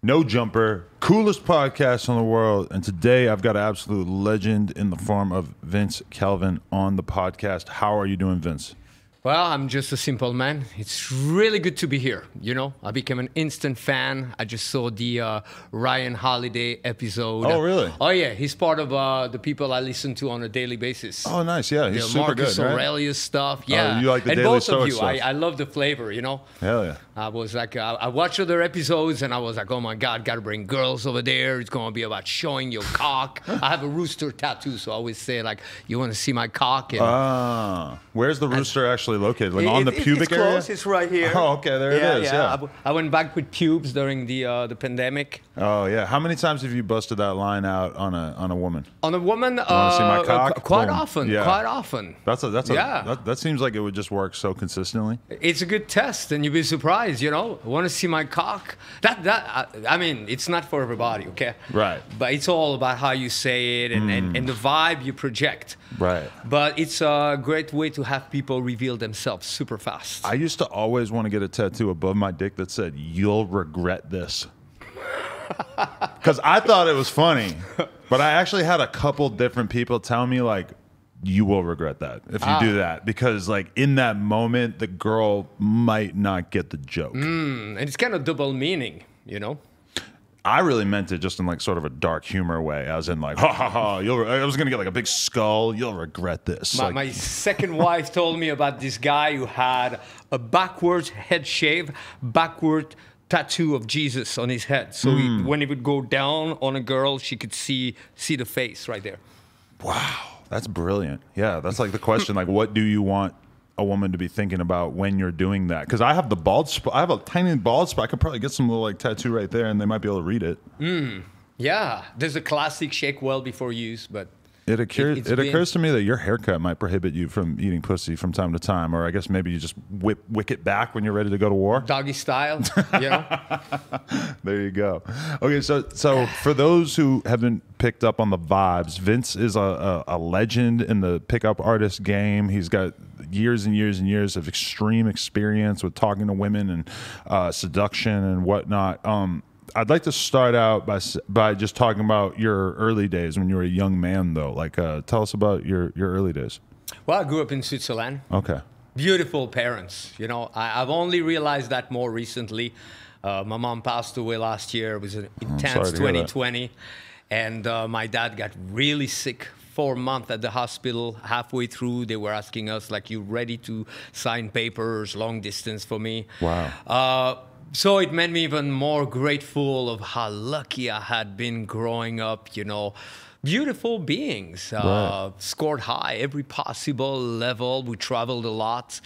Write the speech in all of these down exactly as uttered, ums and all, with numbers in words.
No Jumper, coolest podcast in the world. And today I've got an absolute legend in the form of Vince Kelvin on the podcast. How are you doing, Vince? Well, I'm just a simple man. It's really good to be here. You know, I became an instant fan. I just saw the uh, Ryan Holiday episode. Oh, really? Oh, yeah. He's part of uh, the people I listen to on a daily basis. Oh, nice. Yeah, he's the super Marcus good, right? Aurelius stuff. Yeah. Oh, you like the and Daily Stoic stuff. And both of you, I, I love the flavor, you know? Hell yeah. I was like, I, I watched other episodes and I was like, oh my God, gotta bring girls over there. It's gonna be about showing your cock. I have a rooster tattoo, so I always say like, you wanna see my cock? And, ah, where's the rooster and, actually located? Like it, on the it, pubic it's area? Close. It's right here. Oh, okay, there yeah, it is, yeah. yeah. I, I went back with pubes during the uh, the pandemic. Oh yeah, how many times have you busted that line out on a on a woman? On a woman, you wanna uh, see my cock? Uh, quite Boom. often, yeah. quite often. That's a, that's a, yeah. that, that seems like it would just work so consistently. It's a good test and you'd be surprised. You know, I want to see my cock. That that I, I mean, it's not for everybody, okay? Right. But it's all about how you say it and, mm. and, and the vibe you project. Right. But it's a great way to have people reveal themselves super fast. I used to always want to get a tattoo above my dick that said, "You'll regret this." Because I thought it was funny, but I actually had a couple different people tell me like, you will regret that if you ah. do that, because like in that moment the girl might not get the joke. Mm, and it's kind of double meaning, you know. I really meant it just in like sort of a dark humor way, as in like, ha ha ha, you'll re I was gonna get like a big skull, you'll regret this. My, like my second wife told me about this guy who had a backwards head shave, backward tattoo of Jesus on his head, so mm. he, when he would go down on a girl, she could see see the face right there. Wow. That's brilliant. Yeah, that's like the question. Like, what do you want a woman to be thinking about when you're doing that? Because I have the bald spot. I have a tiny bald spot. I could probably get some little like tattoo right there, and they might be able to read it. Mm, yeah, there's a classic shake well before use, but it occurs. It, it occurs to me that your haircut might prohibit you from eating pussy from time to time, or I guess maybe you just whip wick it back when you're ready to go to war. Doggy style. You know. There you go. Okay, so so for those who haven't picked up on the vibes, Vince is a, a, a legend in the pickup artist game. He's got years and years and years of extreme experience with talking to women and uh, seduction and whatnot. Um, I'd like to start out by by just talking about your early days when you were a young man, though. Like, uh, tell us about your your early days. Well, I grew up in Switzerland. Okay. Beautiful parents. You know, I, I've only realized that more recently. Uh, my mom passed away last year. It was an intense twenty twenty, and uh, my dad got really sick. Four months at the hospital. Halfway through, they were asking us like, "You ready to sign papers? Long distance for me." Wow. Uh, So it made me even more grateful of how lucky I had been growing up, you know. Beautiful beings, right. uh, scored high every possible level. We traveled a lot.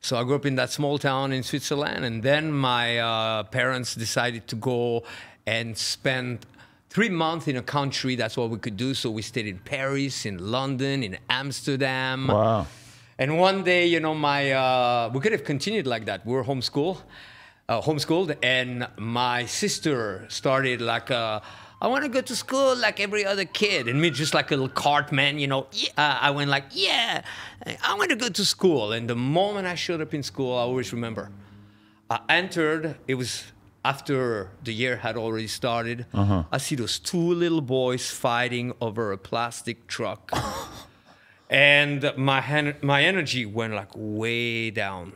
So I grew up in that small town in Switzerland. And then my uh, parents decided to go and spend three months in a country. That's what we could do. So we stayed in Paris, in London, in Amsterdam. Wow. And one day, you know, my uh, we could have continued like that. We were homeschooled. Uh, homeschooled, and my sister started like, uh, I want to go to school like every other kid. And me just like a little cart man, you know, yeah. uh, I went like, yeah, I want to go to school. And the moment I showed up in school, I always remember, I entered, it was after the year had already started. Uh-huh. I see those two little boys fighting over a plastic truck. And my, my energy went like way down.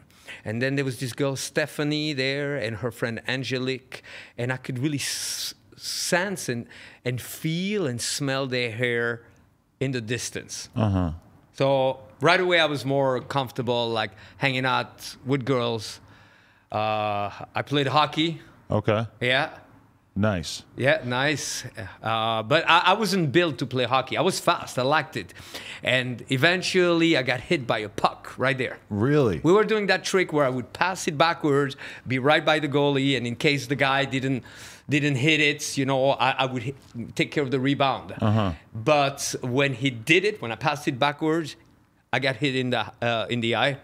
And then there was this girl, Stephanie, there, and her friend, Angelique. And I could really s sense and, and feel and smell their hair in the distance. Uh-huh. So right away, I was more comfortable, like, hanging out with girls. Uh, I played hockey. Okay. Yeah. Nice. Yeah, nice. Uh, but I, I wasn't built to play hockey. I was fast. I liked it. And eventually, I got hit by a puck right there. Really? We were doing that trick where I would pass it backwards, be right by the goalie, and in case the guy didn't didn't hit it, you know, I, I would hit, take care of the rebound. Uh-huh. But when he did it, when I passed it backwards, I got hit in the, uh, in the eye.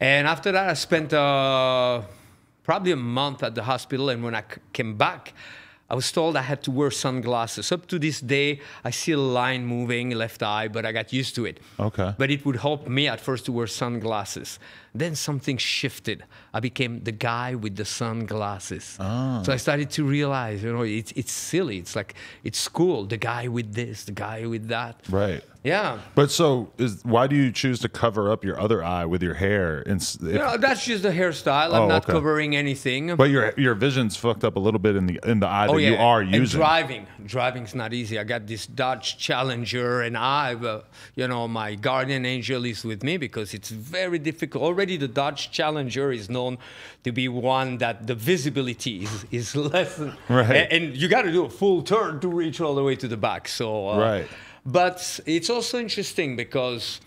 And after that, I spent... Uh, probably a month at the hospital, and when I came back, I was told I had to wear sunglasses. Up to this day, I see a line moving, left eye, but I got used to it. Okay. But it would help me at first to wear sunglasses. Then something shifted. I became the guy with the sunglasses. Oh. So I started to realize, you know, it's it's silly. It's like, it's cool. The guy with this, the guy with that. Right. Yeah. But so is, why do you choose to cover up your other eye with your hair? And if, no, that's just a hairstyle. I'm oh, not okay. covering anything. But your your vision's fucked up a little bit in the in the eye oh, that yeah. you are using. And driving. Driving's not easy. I got this Dodge Challenger, and I, uh, you know, my guardian angel is with me because it's very difficult. Already the Dodge Challenger is known to be one that the visibility is, is less. Right. And, and you got to do a full turn to reach all the way to the back. So. Uh, right. But it's also interesting because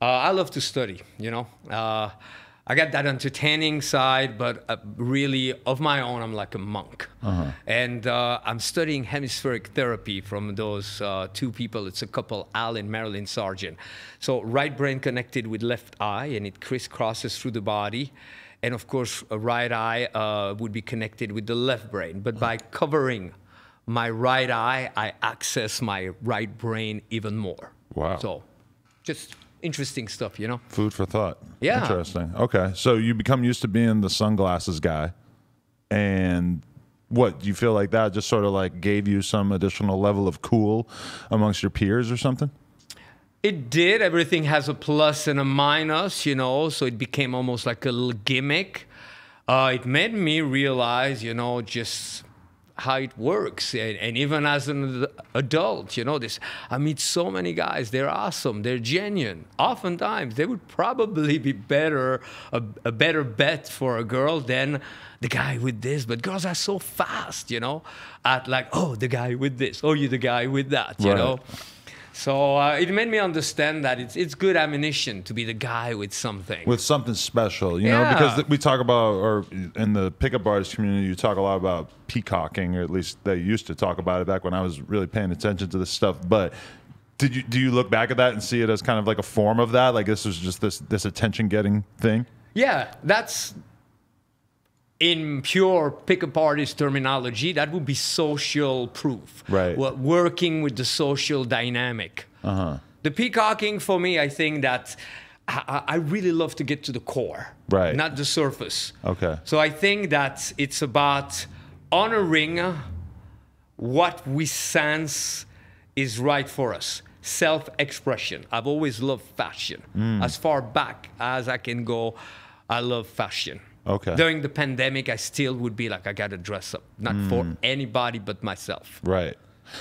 uh, I love to study, you know. Uh, I got that entertaining side, but uh, really of my own, I'm like a monk. Uh-huh. And uh, I'm studying hemispheric therapy from those uh, two people. It's a couple, Al and Marilyn Sargent. So right brain connected with left eye, and it crisscrosses through the body. And of course, a right eye uh, would be connected with the left brain. But by covering my right eye, I access my right brain even more. Wow. So just interesting stuff, you know? Food for thought. Yeah. Interesting. Okay. So you become used to being the sunglasses guy. And what, you feel like that just sort of like gave you some additional level of cool amongst your peers or something? It did. Everything has a plus and a minus, you know? So it became almost like a little gimmick. Uh, it made me realize, you know, just how it works, and, and even as an adult, you know, this, I meet so many guys, they're awesome, they're genuine. Oftentimes, they would probably be better, a, a better bet for a girl than the guy with this, but girls are so fast, you know, at like, oh, the guy with this, oh, you're the guy with that, you right. know. So uh, it made me understand that it's it's good ammunition to be the guy with something. With something special, you yeah. know, because we talk about, or in the pickup artist community, you talk a lot about peacocking, or at least they used to talk about it back when I was really paying attention to this stuff. But did you do you look back at that and see it as kind of like a form of that? Like this was just this, this attention-getting thing? Yeah, that's, in pure pickup artist terminology, that would be social proof. Right. Well, working with the social dynamic. Uh-huh. The peacocking, for me, I think that I, I really love to get to the core, right, not the surface. Okay. So I think that it's about honoring what we sense is right for us. Self-expression. I've always loved fashion. Mm. As far back as I can go, I love fashion. Okay. During the pandemic, I still would be like, I gotta dress up, not mm. for anybody but myself. Right.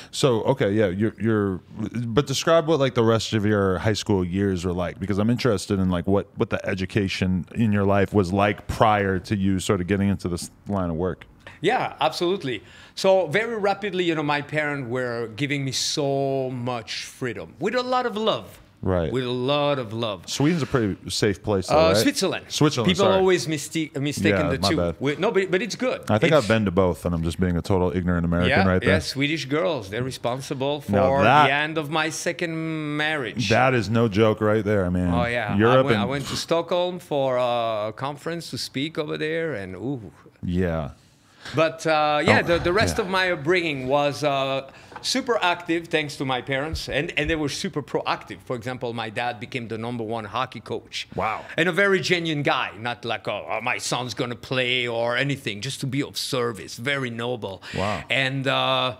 So, okay, yeah, you're, you're, but describe what like the rest of your high school years were like, because I'm interested in like what, what the education in your life was like prior to you sort of getting into this line of work. Yeah, absolutely. So very rapidly, you know, my parents were giving me so much freedom with a lot of love. Right. With a lot of love. Sweden's a pretty safe place, though, uh, right? Switzerland. Switzerland, People sorry. always mistake, mistaken yeah, the two. We, no, but, but it's good. I think it's, I've been to both, and I'm just being a total ignorant American yeah, right there. Yeah, Swedish girls. They're responsible for that, the end of my second marriage. That is no joke right there, man. Oh, yeah. Europe I went, and, I went to Stockholm for a conference to speak over there, and ooh. Yeah. But, uh, yeah, oh, the, the rest yeah. of my upbringing was... Uh, super active, thanks to my parents, and, and they were super proactive. For example, my dad became the number one hockey coach. Wow. And a very genuine guy, not like, oh, oh my son's going to play or anything, just to be of service, very noble. Wow. And uh,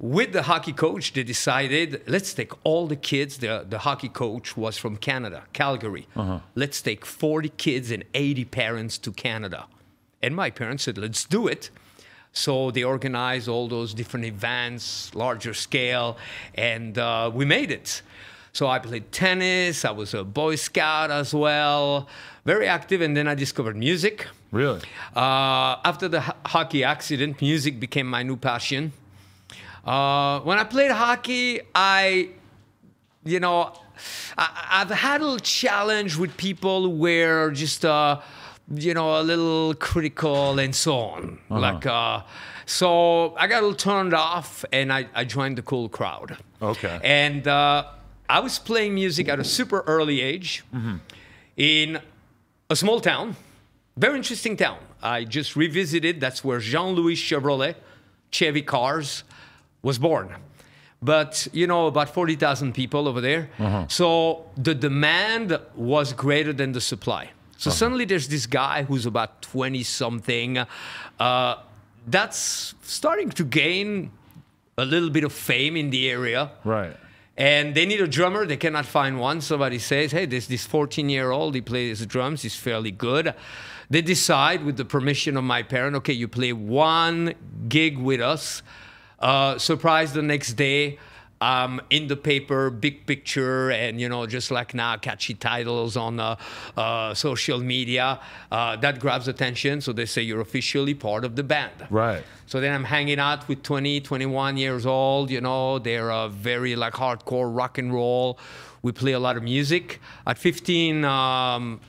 with the hockey coach, they decided, let's take all the kids. The, the hockey coach was from Canada, Calgary. Uh-huh. Let's take forty kids and eighty parents to Canada. And my parents said, let's do it. So they organized all those different events, larger scale, and uh, we made it. So I played tennis. I was a Boy Scout as well, very active. And then I discovered music. Really? Uh, after the ho hockey accident, music became my new passion. Uh, when I played hockey, I, you know, I I've had a little challenge with people where just... Uh, you know, a little critical and so on. Uh-huh. Like, uh, so I got a little turned off, and I, I joined the cool crowd. Okay. And uh, I was playing music at a super early age mm-hmm. in a small town, very interesting town. I just revisited. That's where Jean-Louis Chevrolet, Chevy Cars, was born. But, you know, about forty thousand people over there. Uh-huh. So the demand was greater than the supply. So uh-huh. suddenly there's this guy who's about twenty something uh, that's starting to gain a little bit of fame in the area. Right. And they need a drummer. They cannot find one. Somebody says, hey, there's this fourteen-year-old. He plays drums. He's fairly good. They decide, with the permission of my parent, okay, you play one gig with us. Uh, surprise the next day. Um, in the paper, big picture, and, you know, just like now, catchy titles on uh, uh, social media. Uh, that grabs attention, so they say you're officially part of the band. Right. So then I'm hanging out with twenty, twenty-one years old, you know, they're uh, very, like, hardcore rock and roll. We play a lot of music. At fifteen, um,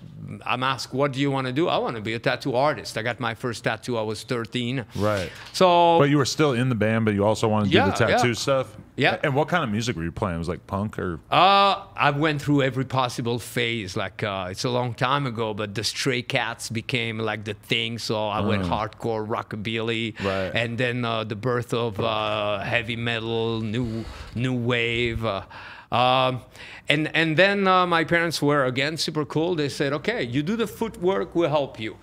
I'm asked, what do you want to do? I want to be a tattoo artist. I got my first tattoo. I was thirteen. Right. So, but you were still in the band, but you also wanted to yeah, do the tattoo yeah. stuff? Yeah. And what kind of music were you playing? It was like punk or? Uh, I went through every possible phase. Like, uh, it's a long time ago, but the Stray Cats became like the thing. So I mm. went hardcore rockabilly. Right. And then uh, the birth of uh, heavy metal, new, new wave. Uh, Um, and, and then uh, my parents were, again, super cool. They said, okay, you do the footwork, we'll help you.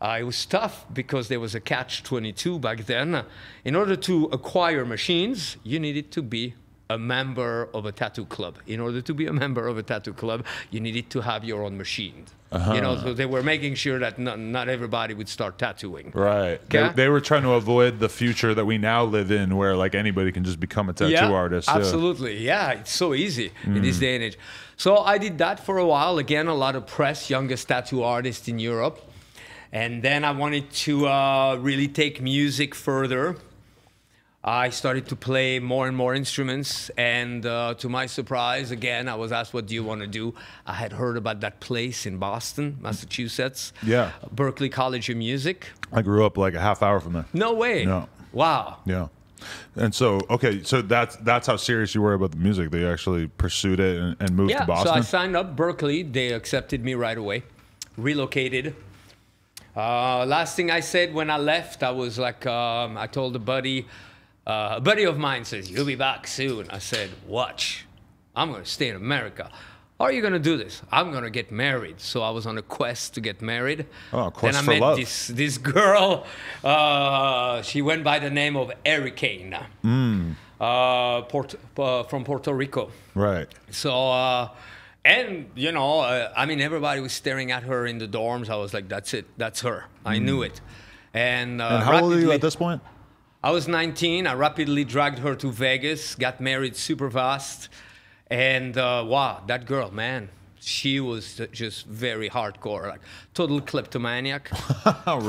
Uh, it was tough because there was a catch twenty-two back then. In order to acquire machines, you needed to be a member of a tattoo club. In order to be a member of a tattoo club, you needed to have your own machine. Uh-huh. You know, so they were making sure that not, not everybody would start tattooing. Right. They, they were trying to avoid the future that we now live in, where like anybody can just become a tattoo yeah, artist. Absolutely. Yeah. yeah, it's so easy mm. in this day and age. So I did that for a while. Again, a lot of press, youngest tattoo artist in Europe. And then I wanted to uh, really take music further. I started to play more and more instruments, and uh, to my surprise, again, I was asked, what do you want to do? I had heard about that place in Boston, Massachusetts. Yeah. Berklee College of Music. I grew up like a half hour from there. No way. No. Wow. Yeah. And so, okay, so that's that's how serious you were about the music. They actually pursued it and, and moved yeah, to Boston? Yeah, so I signed up Berklee. They accepted me right away, relocated. Uh, last thing I said when I left, I was like, um, I told a buddy, Uh, a buddy of mine says, you'll be back soon. I said, watch, I'm going to stay in America. How are you going to do this? I'm going to get married. So I was on a quest to get married. Oh, quest for love. Then I met this, this girl. Uh, she went by the name of Erica Kane, mm. uh, Port, uh, from Puerto Rico. Right. So, uh, and, you know, uh, I mean, everybody was staring at her in the dorms. I was like, that's it. That's her. I mm. knew it. And, uh, and how old are you at this point? I was nineteen. I rapidly dragged her to Vegas, got married super fast. And uh, wow, that girl, man, she was just very hardcore, like total kleptomaniac.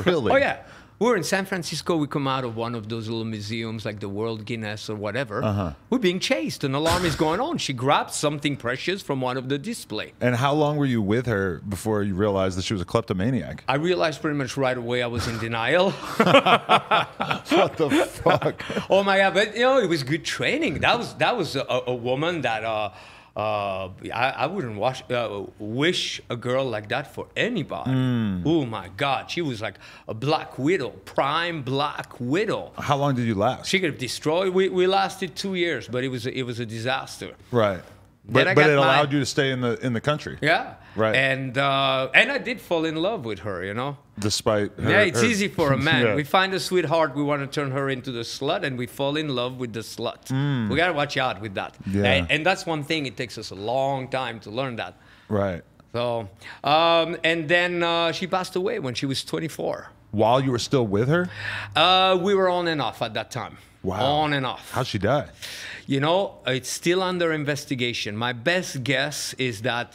Really? Oh, yeah. We were in San Francisco. We come out of one of those little museums, like the World Guinness or whatever. Uh-huh. We're being chased. An alarm is going on. She grabbed something precious from one of the displays. And how long were you with her before you realized that she was a kleptomaniac? I realized pretty much right away I was in denial. What the fuck? Oh, my God. But, you know, it was good training. That was, that was a, a woman that... Uh, Uh, I, I wouldn't wash, uh, wish a girl like that for anybody. Mm. Oh, my God. She was like a black widow, prime black widow. How long did you last? She could have destroyed. We, we lasted two years, but it was a, it was a disaster. Right. But, but it allowed my, you to stay in the in the country. Yeah. Right. And uh, and I did fall in love with her, you know. Despite her, yeah, it's her. easy for a man. Yeah. We find a sweetheart, we want to turn her into the slut, and we fall in love with the slut. Mm. We gotta watch out with that. Yeah. And, and that's one thing. It takes us a long time to learn that. Right. So, um, and then uh, she passed away when she was twenty-four. While you were still with her? Uh, we were on and off at that time. Wow. On and off. How'd she die? You know, it's still under investigation. My best guess is that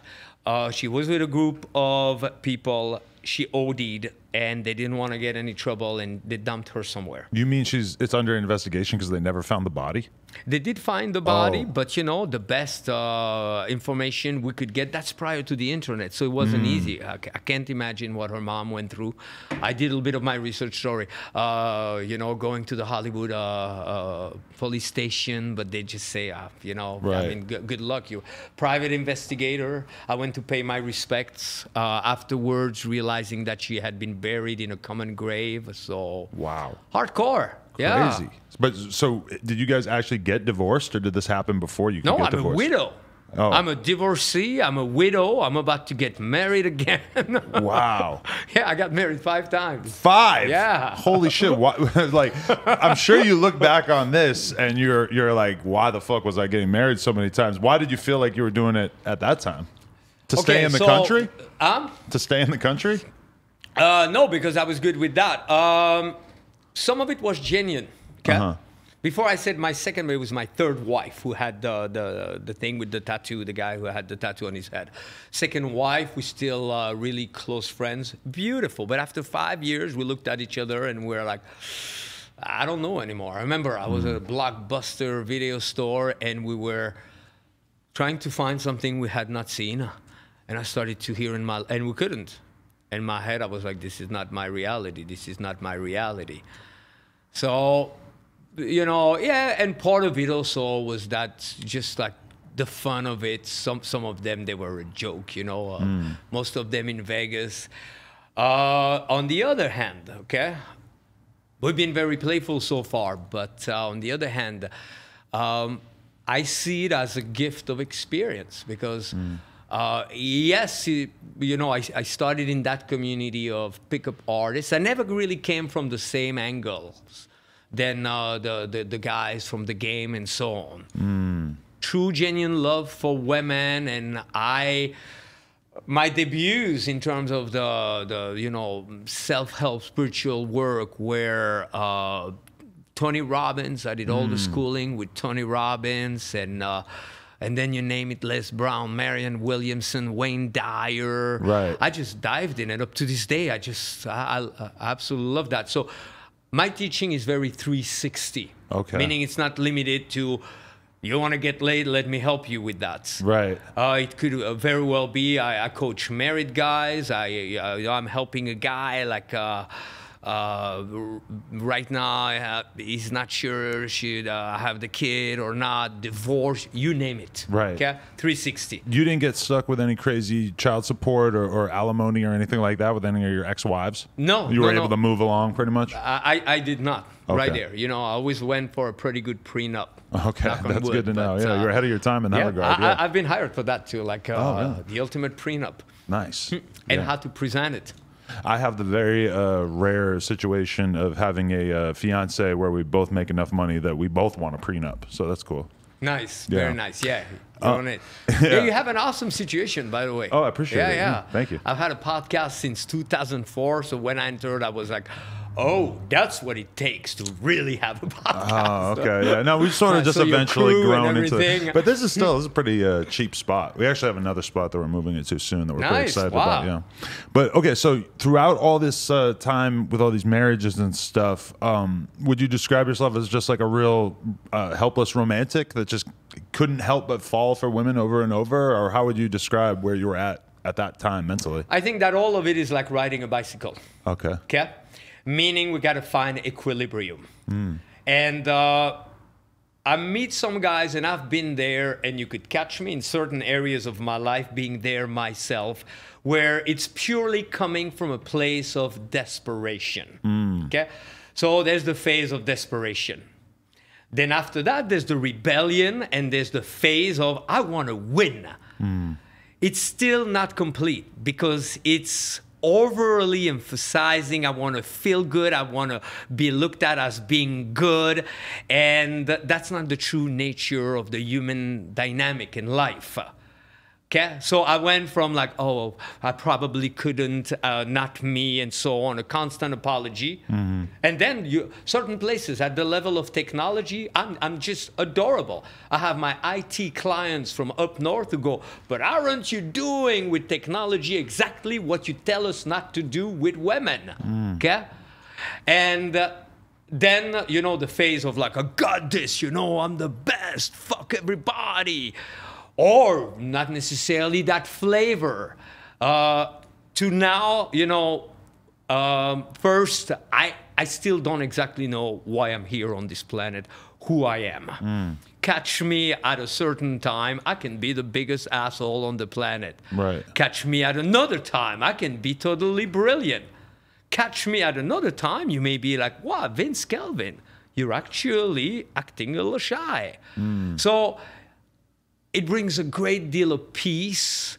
uh, she was with a group of people. She O D'd, and they didn't want to get any trouble, and they dumped her somewhere. You mean she's? It's under investigation because they never found the body? They did find the body, oh. but, you know, the best uh, information we could get, that's prior to the internet, so it wasn't mm. easy. I, I can't imagine what her mom went through. I did a little bit of my research story, uh, you know, going to the Hollywood uh, uh, police station, but they just say, uh, you know, right. I mean, g good luck. You private investigator. I went to pay my respects uh, afterwards, realizing that she had been buried in a common grave, so... Wow. Hardcore. Yeah. Crazy. But so did you guys actually get divorced, or did this happen before you could no, get I'm divorced? No, I'm a widow. Oh. I'm a divorcee. I'm a widow. I'm about to get married again. Wow. Yeah, I got married five times. Five? Yeah. Holy shit. Why, like, I'm sure you look back on this and you're, you're like, why the fuck was I getting married so many times? Why did you feel like you were doing it at that time? To okay, stay in the so, country? Um, to stay in the country? Uh, no, because I was good with that. Um, some of it was genuine. Okay. Uh-huh. Before I said my second wife, it was my third wife who had the, the the thing with the tattoo, the guy who had the tattoo on his head. Second wife, we're still uh, really close friends. Beautiful. But after five years, we looked at each other and we were like, I don't know anymore. I remember I was at a Blockbuster video store and we were trying to find something we had not seen. And I started to hear in my... And we couldn't. In my head, I was like, this is not my reality. This is not my reality. So... You know, yeah, and part of it also was that just like the fun of it. Some some of them, they were a joke, you know, uh, mm. most of them in Vegas. Uh, on the other hand, okay, we've been very playful so far. But uh, on the other hand, um, I see it as a gift of experience because, mm. uh, yes, it, you know, I, I started in that community of pickup artists. I never really came from the same angles. Then uh, the, the, the guys from The Game and so on. Mm. True, genuine love for women. And I, my debuts in terms of the, the you know, self-help spiritual work where uh, Tony Robbins, I did mm. all the schooling with Tony Robbins and, uh, and then you name it, Les Brown, Marianne Williamson, Wayne Dyer. Right. I just dived in it. Up to this day, I just, I, I, I absolutely love that. So, my teaching is very three sixty, okay. Meaning it's not limited to, you want to get laid, let me help you with that. Right. Uh, it could very well be, I, I coach married guys, I, I, I'm helping a guy, like uh, uh, right now I have, he's not sure should I uh, have the kid or not, divorce, you name it. Right. Okay? three sixty. You didn't get stuck with any crazy child support or, or alimony or anything like that with any of your ex-wives? No. You were no, able no. to move along pretty much? I, I did not. Okay. Right there. You know, I always went for a pretty good prenup. Okay. That's wood, good to know. But, yeah, uh, you're ahead of your time in that yeah, regard. I, yeah. I've been hired for that too, like uh, oh, yeah. the ultimate prenup. Nice. And yeah. how to present it. I have the very uh, rare situation of having a uh, fiance where we both make enough money that we both want a prenup. So that's cool. Nice. Yeah. Very nice. Yeah. Uh, on it. Yeah. Yeah, you have an awesome situation, by the way. Oh, I appreciate yeah, it. Yeah, yeah. Thank you. I've had a podcast since two thousand four. So when I entered, I was like, oh, that's what it takes to really have a podcast. Oh, okay. Yeah. No, we've sort of just so eventually grown into it. But this is still this is a pretty uh, cheap spot. We actually have another spot that we're moving it to soon that we're nice. pretty excited wow. about. Yeah. But, okay, so throughout all this uh, time with all these marriages and stuff, um, would you describe yourself as just like a real uh, helpless romantic that just couldn't help but fall for women over and over? Or how would you describe where you were at at that time mentally? I think that all of it is like riding a bicycle. Okay. Okay. Meaning we got to find equilibrium. Mm. And uh, I meet some guys, and I've been there, and you could catch me in certain areas of my life being there myself, where it's purely coming from a place of desperation. Mm. Okay? So there's the phase of desperation. Then after that, there's the rebellion, and there's the phase of, I want to win. Mm. It's still not complete, because it's... overly emphasizing I want to feel good, I want to be looked at as being good, and that's not the true nature of the human dynamic in life. Okay, so I went from like, oh, I probably couldn't, uh, not me, and so on, a constant apology. Mm-hmm. And then you, certain places at the level of technology, I'm, I'm just adorable. I have my I T clients from up north who go, but aren't you doing with technology exactly what you tell us not to do with women? Mm. Okay, and... Uh, then, you know, the phase of like, I got this, you know, I'm the best, fuck everybody. Or not necessarily that flavor. Uh, to now, you know, um, first, I, I still don't exactly know why I'm here on this planet, who I am. Mm. Catch me at a certain time, I can be the biggest asshole on the planet. Right. Catch me at another time, I can be totally brilliant. Catch me at another time, you may be like, wow, Vince Kelvin, you're actually acting a little shy. Mm. So... it brings a great deal of peace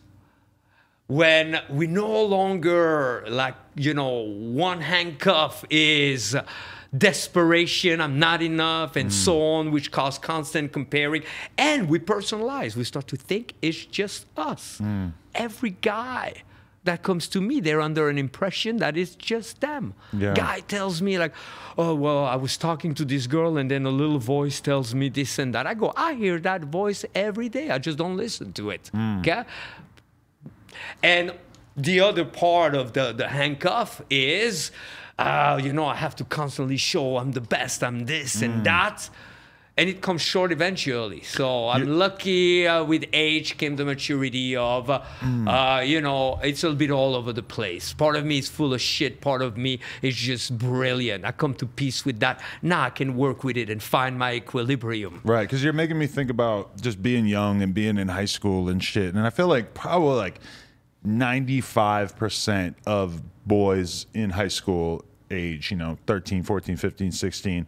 when we no longer, like, you know, one handcuff is desperation, I'm not enough, and mm. so on, which cause constant comparing. And we personalize. We start to think it's just us. Mm. Every guy that comes to me, they're under an impression that it's just them. Yeah. Guy tells me, like, oh, well, I was talking to this girl, and then a little voice tells me this and that. I go, I hear that voice every day. I just don't listen to it, okay? Mm. And the other part of the, the handcuff is, uh, you know, I have to constantly show I'm the best, I'm this mm. and that. And it comes short eventually. So I'm you, lucky uh, with age came the maturity of, uh, mm. uh, you know, it's a little bit all over the place. Part of me is full of shit. Part of me is just brilliant. I come to peace with that. Now I can work with it and find my equilibrium. Right, because you're making me think about just being young and being in high school and shit. And I feel like probably like ninety-five percent of boys in high school age, you know, thirteen, fourteen, fifteen, sixteen,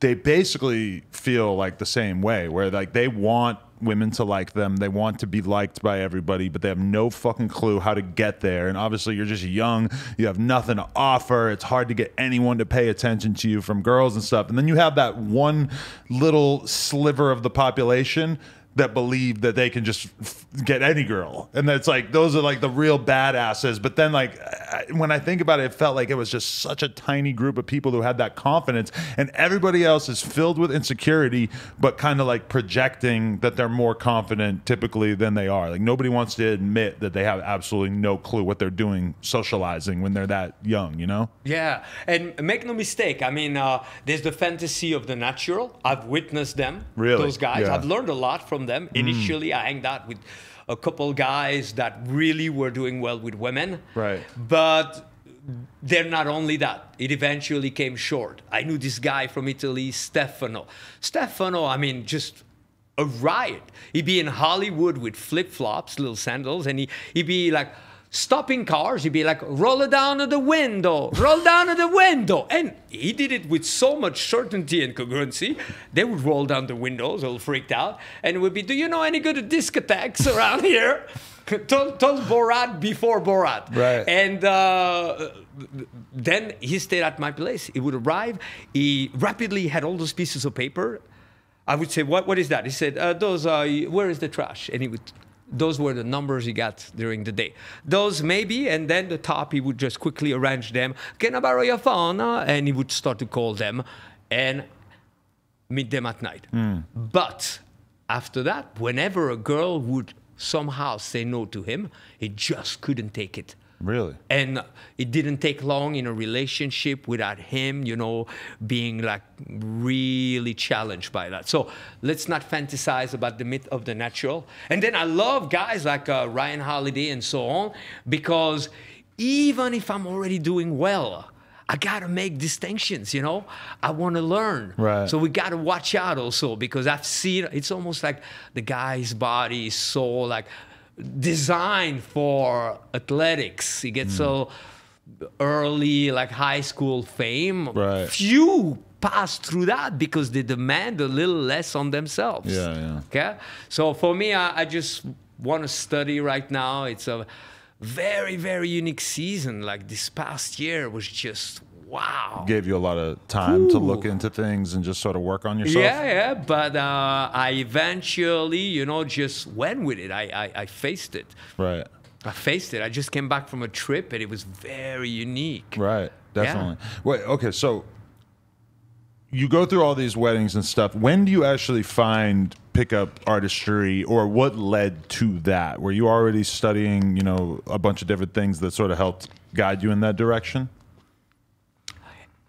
they basically feel like the same way, where like they want women to like them, they want to be liked by everybody, but they have no fucking clue how to get there. And obviously you're just young, you have nothing to offer, it's hard to get anyone to pay attention to you from girls and stuff. And then you have that one little sliver of the population that believe that they can just f get any girl. And that's like, those are like the real badasses. But then like, I, when I think about it, it felt like it was just such a tiny group of people who had that confidence, and everybody else is filled with insecurity, but kind of like projecting that they're more confident typically than they are. Like nobody wants to admit that they have absolutely no clue what they're doing socializing when they're that young, you know? Yeah, and make no mistake. I mean, uh, there's the fantasy of the natural. I've witnessed them, really? Those guys. Yeah. I've learned a lot from them. Initially, mm. I hanged out with a couple guys that really were doing well with women. Right. But they're not only that. It eventually came short. I knew this guy from Italy, Stefano. Stefano, I mean, just a riot. He'd be in Hollywood with flip-flops, little sandals, and he, he'd be like stopping cars. He'd be like, roll it down to the window, roll down to the window. And he did it with so much certainty and congruency. They would roll down the windows, all freaked out. And it would be, do you know any good discotheques around here? Told Borat before Borat. Right. And uh, then he stayed at my place. He would arrive. He rapidly had all those pieces of paper. I would say, what, what is that? He said, uh, those are, where is the trash? And he would... Those were the numbers he got during the day. Those maybe, and then the top, he would just quickly arrange them. Can I borrow your phone? And he would start to call them and meet them at night. Mm. But after that, whenever a girl would somehow say no to him, he just couldn't take it. Really? And it didn't take long in a relationship without him, you know, being like really challenged by that. So let's not fantasize about the myth of the natural. And then I love guys like uh, Ryan Holiday and so on, because even if I'm already doing well, I gotta make distinctions, you know? I wanna learn. Right. So we gotta watch out also, because I've seen, it's almost like the guy's body is so like, designed for athletics. He gets mm. so early, like high school fame. Right. Few pass through that because they demand a little less on themselves. Yeah, yeah. Okay. So for me, I, I just want to study right now. It's a very, very unique season. Like this past year was just wow. Gave you a lot of time Ooh. to look into things and just sort of work on yourself. Yeah, yeah. But uh, I eventually, you know, just went with it. I, I, I faced it. Right. I faced it. I just came back from a trip, and it was very unique. Right. Definitely. Yeah. Wait. Okay. So you go through all these weddings and stuff. When do you actually find pickup artistry, or what led to that? Were you already studying, you know, a bunch of different things that sort of helped guide you in that direction?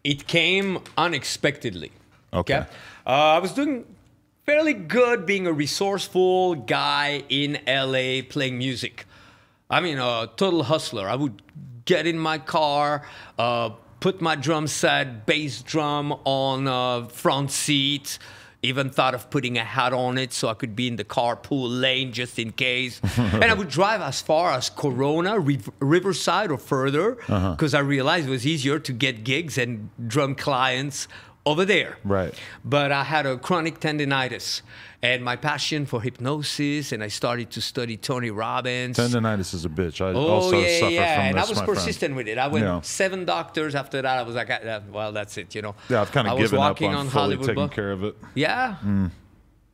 It came unexpectedly. Okay. okay? Uh, I was doing fairly good being a resourceful guy in L A playing music. I mean, a total hustler. I would get in my car, uh, put my drum set, bass drum on a front seat, even thought of putting a hat on it so I could be in the carpool lane just in case. And I would drive as far as Corona, Riv Riverside or further, because uh-huh. I realized it was easier to get gigs and drum clients over there. Right. But I had a chronic tendinitis and my passion for hypnosis, and I started to study Tony Robbins. Tendinitis is a bitch. I oh, also yeah, suffer yeah. from and this, and I was persistent friend. with it. I went yeah. seven doctors after that. I was like, well, that's it, you know. Yeah, I've kind of given up on, on fully taking book. care of it. Yeah. Mm.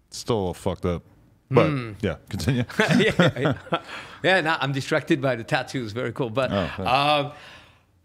Still fucked up. But mm. yeah, continue. yeah, yeah, yeah. yeah no, I'm distracted by the tattoos. Very cool. But oh, uh,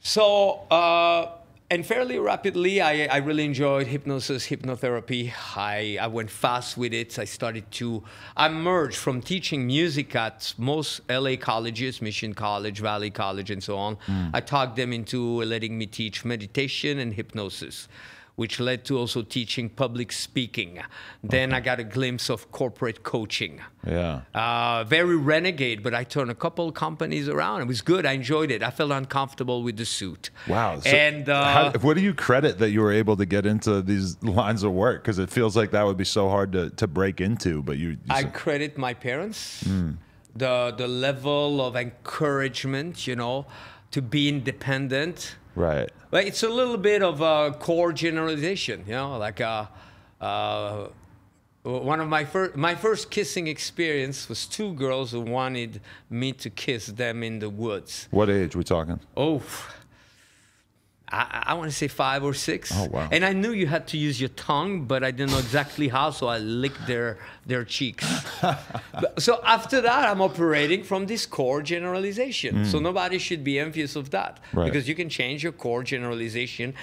so, uh, and fairly rapidly, I, I really enjoyed hypnosis, hypnotherapy. I, I went fast with it. I started to, I merged from teaching music at most L A colleges, Mission College, Valley College, and so on. Mm. I talked them into letting me teach meditation and hypnosis, which led to also teaching public speaking. Then okay. I got a glimpse of corporate coaching. Yeah. Uh, very renegade, but I turned a couple companies around. It was good. I enjoyed it. I felt uncomfortable with the suit. Wow. So and uh, how, what do you credit that you were able to get into these lines of work? Because it feels like that would be so hard to, to break into. But you, you I said. credit my parents, mm. the the level of encouragement, you know, to be independent. Right. But it's a little bit of a core generalization, you know, like uh, uh, one of my first, my first kissing experience was two girls who wanted me to kiss them in the woods. What age we talking? Oh, I, I want to say five or six. Oh, wow. And I knew you had to use your tongue, but I didn't know exactly how, so I licked their, their cheeks. So after that, I'm operating from this core generalization. Mm. So nobody should be envious of that, right. because you can change your core generalization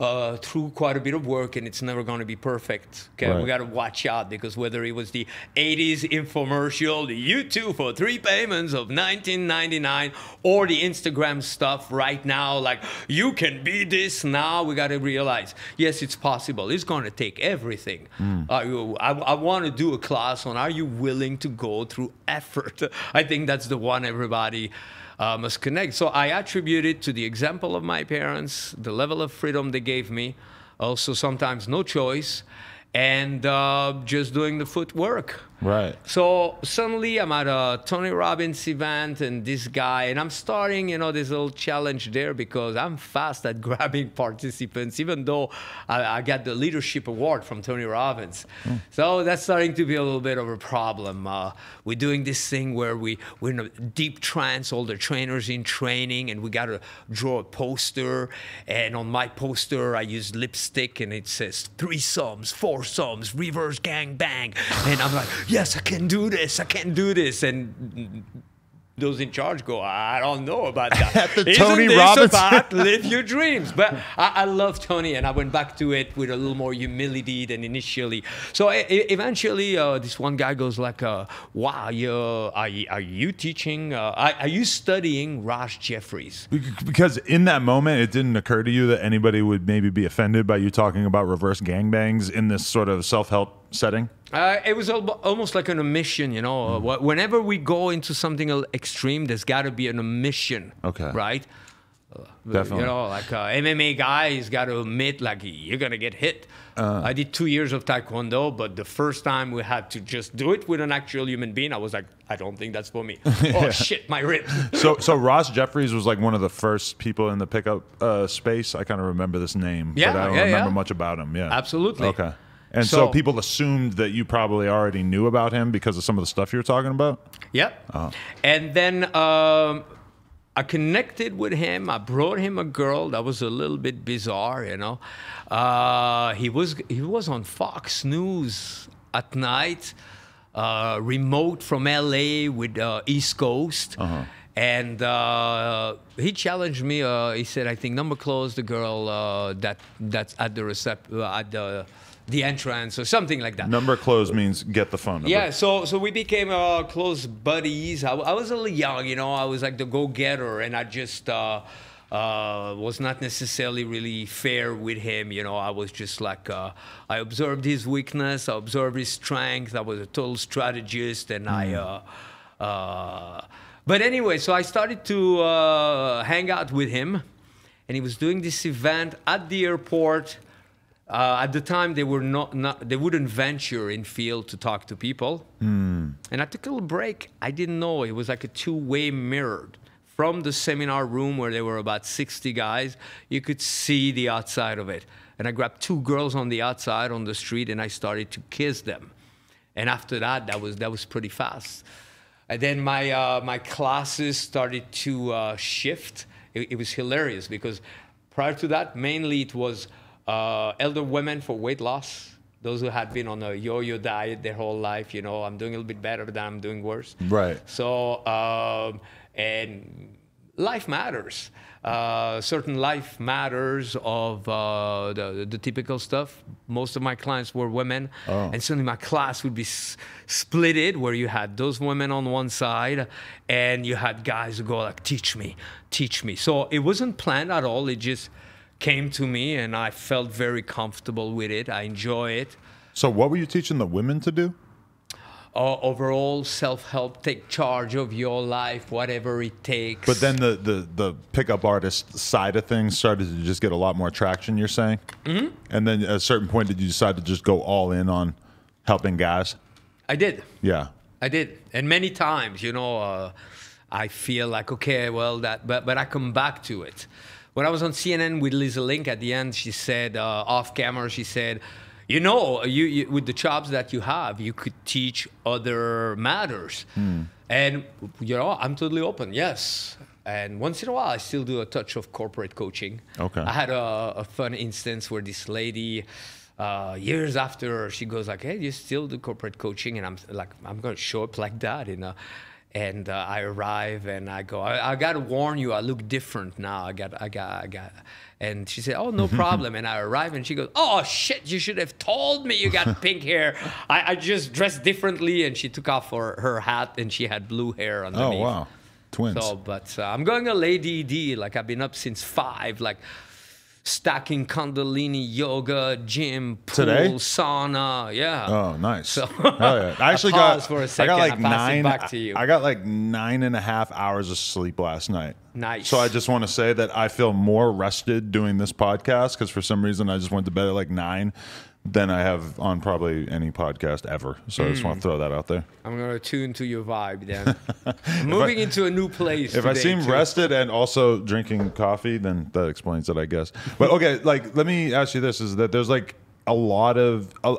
uh, through quite a bit of work, and it's never going to be perfect. Okay, right. We got to watch out, because whether it was the eighties infomercial, the YouTube for three payments of nineteen ninety-nine, or the Instagram stuff right now, like you can be this now, we got to realize, yes, it's possible. It's going to take everything. Mm. Uh, I, I want to do a class on, are you willing to go through effort? I think that's the one everybody Uh, must connect. So I attribute it to the example of my parents, the level of freedom they gave me, also sometimes no choice, and uh, just doing the footwork. Right. So suddenly I'm at a Tony Robbins event and this guy, and I'm starting, you know, this little challenge there, because I'm fast at grabbing participants, even though I, I got the leadership award from Tony Robbins. Mm. So that's starting to be a little bit of a problem. Uh, we're doing this thing where we, we're in a deep trance, all the trainers in training, and we got to draw a poster. And on my poster, I use lipstick, and it says threesomes, foursomes, reverse gangbang. And I'm like, yes, I can do this, I can do this. And those in charge go, I don't know about that. At the Tony Robbins. Live your dreams. But I, I love Tony, and I went back to it with a little more humility than initially. So I, I, eventually, uh, this one guy goes like, uh, wow, you, are, you, are you teaching? Uh, are, are you studying Ross Jeffries? Because in that moment, it didn't occur to you that anybody would maybe be offended by you talking about reverse gangbangs in this sort of self-help setting? Uh, it was al almost like an omission, you know. Mm. Whenever we go into something extreme, there's got to be an omission, okay, right? Definitely. You know, like an M M A guy, he's got to admit, like, you're going to get hit. Uh, I did two years of Taekwondo, but the first time we had to just do it with an actual human being, I was like, I don't think that's for me. Yeah. Oh, shit, my ribs. so so Ross Jeffries was like one of the first people in the pickup uh, space. I kind of remember this name, yeah, but I don't yeah, remember yeah. much about him. Yeah, absolutely. Okay. And so, so people assumed that you probably already knew about him because of some of the stuff you were talking about? Yep. Oh. And then um, I connected with him. I brought him a girl that was a little bit bizarre, you know. Uh, he was he was on Fox News at night, uh, remote from L A with uh, East Coast. Uh-huh. And uh, he challenged me. Uh, he said, I think, number close the girl uh, that that's at the recept- at the... the entrance or something like that. Number close means get the phone number. Yeah, so so we became uh, close buddies. I, I was a little young, you know. I was like the go-getter, and I just uh, uh, was not necessarily really fair with him, you know. I was just like, uh, I observed his weakness, I observed his strength. I was a total strategist, and mm-hmm. I... Uh, uh, but anyway, so I started to uh, hang out with him, and he was doing this event at the airport. Uh, at the time, they were not, not they wouldn't venture in field to talk to people. Mm. And I took a little break. I didn't know it was like a two-way mirrored from the seminar room where there were about sixty guys. You could see the outside of it. and I grabbed two girls on the outside on the street and I started to kiss them. And after that, that was, that was pretty fast. And then my, uh, my classes started to uh, shift. It, it was hilarious because prior to that, mainly it was uh, elder women for weight loss. Those who had been on a yo-yo diet their whole life, you know, I'm doing a little bit better, but I'm doing worse. Right. So, um, and life matters. Uh, certain life matters of uh, the, the typical stuff. Most of my clients were women. Oh. And suddenly my class would be s splitted where you had those women on one side and you had guys who go like, teach me, teach me. So it wasn't planned at all. It just came to me and I felt very comfortable with it. I enjoy it. So what were you teaching the women to do? Uh, overall self-help, take charge of your life, whatever it takes. But then the, the, the pickup artist side of things started to just get a lot more traction, you're saying? Mm-hmm. And then at a certain point, did you decide to just go all in on helping guys? I did. Yeah. I did. And many times, you know, uh, I feel like, okay, well, that, but, but I come back to it. When I was on C N N with Liz Link, at the end, she said, uh, off camera, she said, you know, you, you, with the jobs that you have, you could teach other matters. Mm. And, you know, I'm totally open, yes. And once in a while, I still do a touch of corporate coaching. Okay. I had a, a fun instance where this lady, uh, years after, she goes like, hey, you still do corporate coaching? And I'm like, I'm going to show up like that. You know? And uh, I arrive and I go, I, I got to warn you, I look different now. I got, I got, I got... And she said, oh, no problem. And I arrived and she goes, oh, shit, you should have told me you got pink hair. I, I just dressed differently. And she took off her, her hat and she had blue hair underneath. Oh, wow. Twins. So, but uh, I'm going all A D D. Like, I've been up since five, like, stacking Kundalini yoga, gym, pool, Today? sauna. Yeah. Oh, nice. So, oh, yeah. I actually I got, for a second, I got like I nine, back to you. I got like nine and a half hours of sleep last night. Nice. So I just want to say that I feel more rested doing this podcast because for some reason I just went to bed at like nine than I have on probably any podcast ever. So mm. I just want to throw that out there. I'm going to tune to your vibe then. Moving I, into a new place. If I seem too. rested and also drinking coffee, then that explains it, I guess. But okay, like let me ask you this, is that there's like a lot of... A,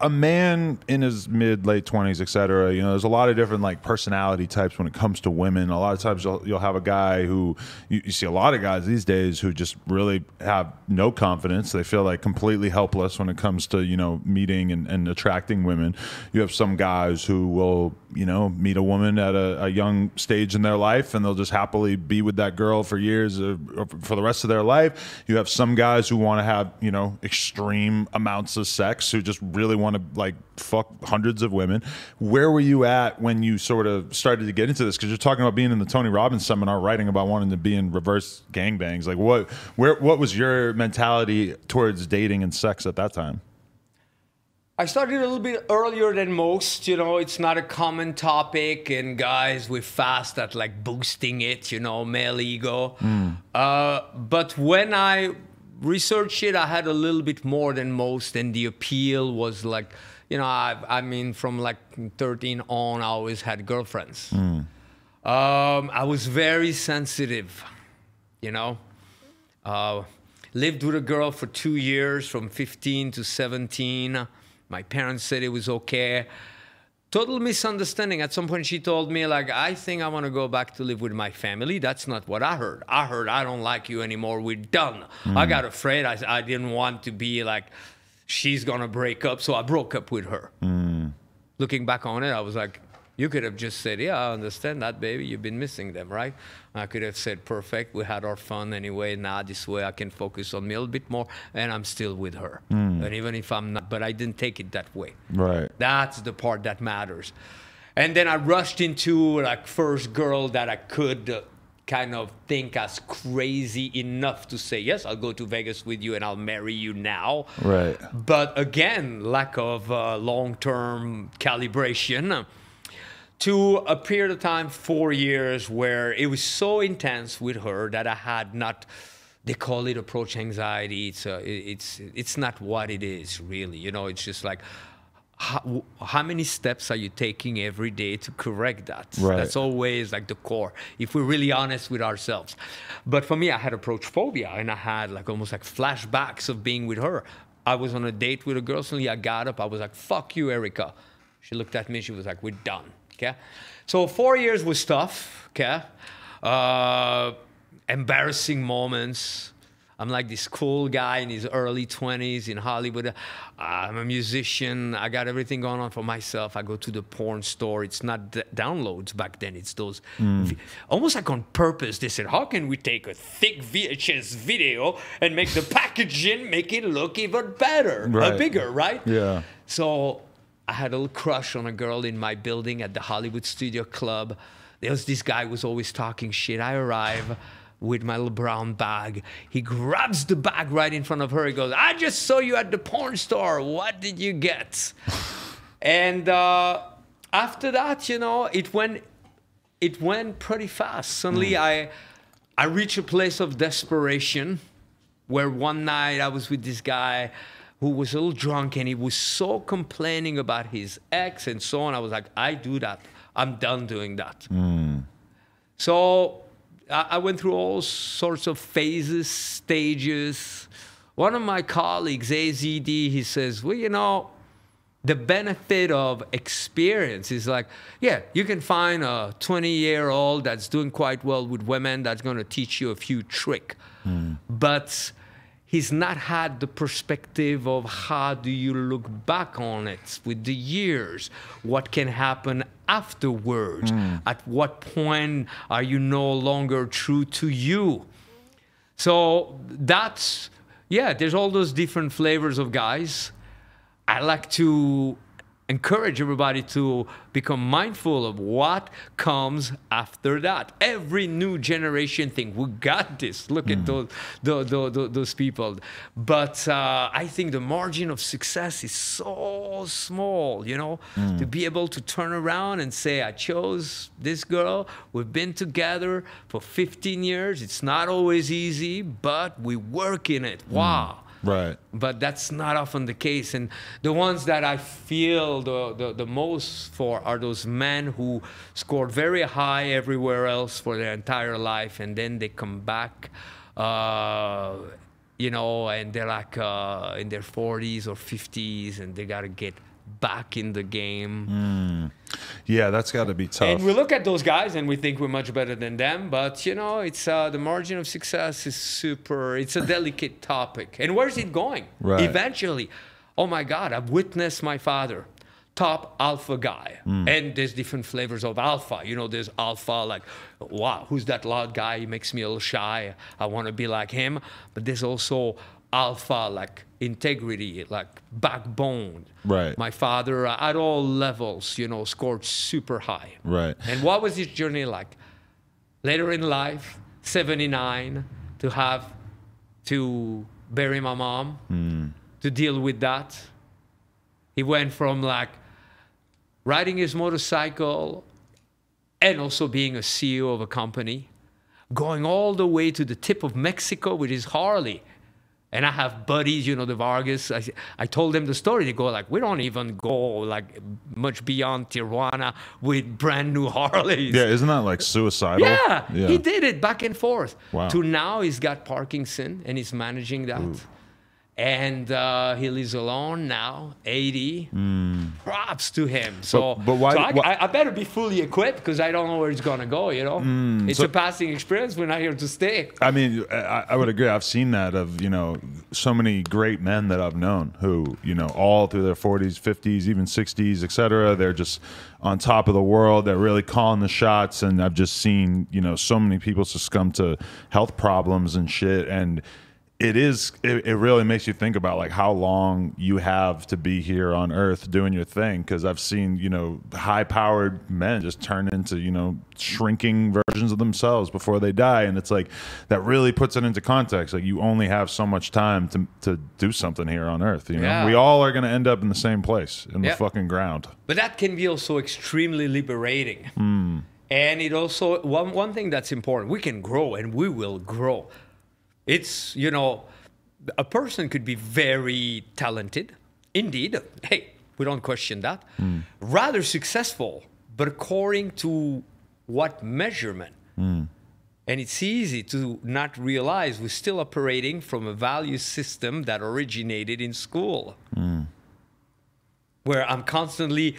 a man in his mid late twenties, et cetera. You know, there's a lot of different like personality types when it comes to women. A lot of times you'll, you'll have a guy who you, you see a lot of guys these days who just really have no confidence. They feel like completely helpless when it comes to, you know, meeting and, and attracting women. You have some guys who will, you know, meet a woman at a, a young stage in their life and they'll just happily be with that girl for years or, or for the rest of their life. You have some guys who want to have, you know, extreme amounts of sex, who just really want to like fuck hundreds of women. Where were you at when you sort of started to get into this? Because you're talking about being in the Tony Robbins seminar, writing about wanting to be in reverse gangbangs. Like what, where, what was your mentality towards dating and sex at that time? I started a little bit earlier than most, you know, it's not a common topic and guys, we're fast at like boosting it, you know, male ego. Mm. Uh, but when I research it, I had a little bit more than most, and the appeal was like, you know, I, I mean, from like thirteen on, I always had girlfriends. Mm. Um, I was very sensitive, you know. Uh, lived with a girl for two years, from fifteen to seventeen. My parents said it was okay. Total misunderstanding. At some point, she told me, like, I think I want to go back to live with my family. That's not what I heard. I heard, I don't like you anymore. We're done. Mm. I got afraid. I, I didn't want to be like, she's going to break up. So I broke up with her. Mm. Looking back on it, I was like, you could have just said, yeah, I understand that, baby. You've been missing them, right? I could have said, perfect. We had our fun anyway. Now this way I can focus on me a little bit more. And I'm still with her. Mm. And even if I'm not, but I didn't take it that way. Right. That's the part that matters. And then I rushed into like first girl that I could uh, kind of think as crazy enough to say, yes, I'll go to Vegas with you and I'll marry you now. Right. But again, lack of uh, long-term calibration. To a period of time, four years, where it was so intense with her that I had not, they call it approach anxiety. It's, a, it's, it's not what it is, really. You know, it's just like, how, how many steps are you taking every day to correct that? Right. That's always like the core, if we're really honest with ourselves. But for me, I had approach phobia, and I had like almost like flashbacks of being with her. I was on a date with a girl, suddenly I got up, I was like, fuck you, Erica. She looked at me, she was like, we're done, okay? So four years was tough, okay? Uh, embarrassing moments. I'm like this cool guy in his early twenties in Hollywood. I'm a musician. I got everything going on for myself. I go to the porn store. It's not downloads back then. It's those, mm. almost like on purpose. They said, how can we take a thick V H S video and make the packaging, make it look even better, right. or bigger, right? Yeah. So I had a little crush on a girl in my building at the Hollywood Studio Club. There was this guy who was always talking shit. I arrive with my little brown bag. He grabs the bag right in front of her. He goes, I just saw you at the porn store. What did you get? And uh, after that, you know, it went, it went pretty fast. Suddenly mm. I, I reached a place of desperation where one night I was with this guy who was a little drunk, and he was so complaining about his ex and so on. I was like, I do that. I'm done doing that. Mm. So I went through all sorts of phases, stages. One of my colleagues, A Z D, he says, well, you know, the benefit of experience is like, yeah, you can find a twenty-year-old that's doing quite well with women that's going to teach you a few tricks. Mm. But he's not had the perspective of how do you look back on it with the years, what can happen afterwards, mm. at what point are you no longer true to you. So that's, yeah, there's all those different flavors of guys. I like to encourage everybody to become mindful of what comes after that. Every new generation think, we got this. Look mm. at those, those, those, those people. But uh, I think the margin of success is so small, you know, mm. to be able to turn around and say, I chose this girl. We've been together for fifteen years. It's not always easy, but we work in it. Wow. Mm. Right. But that's not often the case. And the ones that I feel the, the, the most for are those men who scored very high everywhere else for their entire life. And then they come back, uh, you know, and they're like uh, in their forties or fifties and they got to get back in the game. Mm. Yeah, that's got to be tough. And we look at those guys and we think we're much better than them, but you know, it's uh, the margin of success is super, it's a delicate topic. And where's it going? Right. Eventually, oh my God, I've witnessed my father, top alpha guy. Mm. And there's different flavors of alpha. You know, there's alpha like, wow, who's that loud guy? He makes me a little shy. I want to be like him. But there's also alpha, like integrity, like backbone. Right. My father, uh, at all levels, you know, scored super high. Right. And what was his journey like? Later in life, seventy-nine, to have to bury my mom, mm. to deal with that. He went from like riding his motorcycle and also being a C E O of a company, going all the way to the tip of Mexico with his Harley. And I have buddies, you know, the Vargas. I, I told them the story. They go like, we don't even go like much beyond Tijuana with brand new Harleys. Yeah, isn't that like suicidal? Yeah, yeah. He did it back and forth. Wow. To now he's got Parkinson and he's managing that. Ooh. And uh, he lives alone now, eighty. Mm. Props to him. So, but, but why, so I, why? I better be fully equipped because I don't know where it's going to go, you know? Mm, it's so, a passing experience. We're not here to stay. I mean, I, I would agree. I've seen that of, you know, so many great men that I've known who, you know, all through their forties, fifties, even sixties, et cetera, they're just on top of the world. They're really calling the shots. And I've just seen, you know, so many people succumb to health problems and shit. And it is, it, it really makes you think about like how long you have to be here on earth doing your thing. Cause I've seen, you know, high powered men just turn into, you know, shrinking versions of themselves before they die. And it's like, that really puts it into context. Like you only have so much time to, to do something here on earth. You know, yeah. we all are going to end up in the same place in yeah. the fucking ground. But that can be also extremely liberating. Mm. And it also, one, one thing that's important, we can grow and we will grow. It's, you know, a person could be very talented. Indeed, hey, We don't question that. Mm. Rather successful, but according to what measurement? Mm. And it's easy to not realize we're still operating from a value system that originated in school, mm. where I'm constantly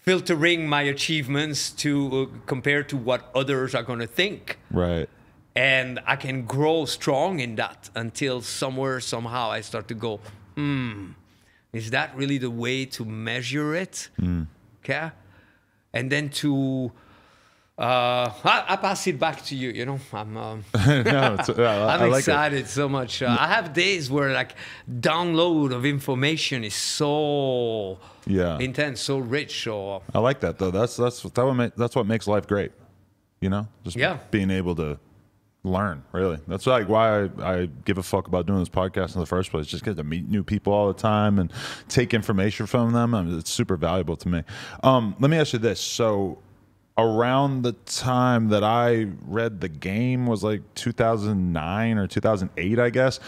filtering my achievements to uh, compare to what others are going to think. Right. And I can grow strong in that until somewhere, somehow I start to go, hmm, is that really the way to measure it? Mm. Okay. And then to, uh, I, I pass it back to you, you know, I'm, um, no, it's, no, I, I'm I like excited it. so much. Uh, no. I have days where like download of information is so yeah. intense, so rich. So I like that though. That's, that's, that would make, that's what makes life great. You know, just yeah. being able to learn, really. That's like why I, I give a fuck about doing this podcast in the first place. Just get to meet new people all the time and take information from them. I mean, it's super valuable to me. Um, let me ask you this. So around the time that I read The Game was like two thousand nine or two thousand eight, I guess.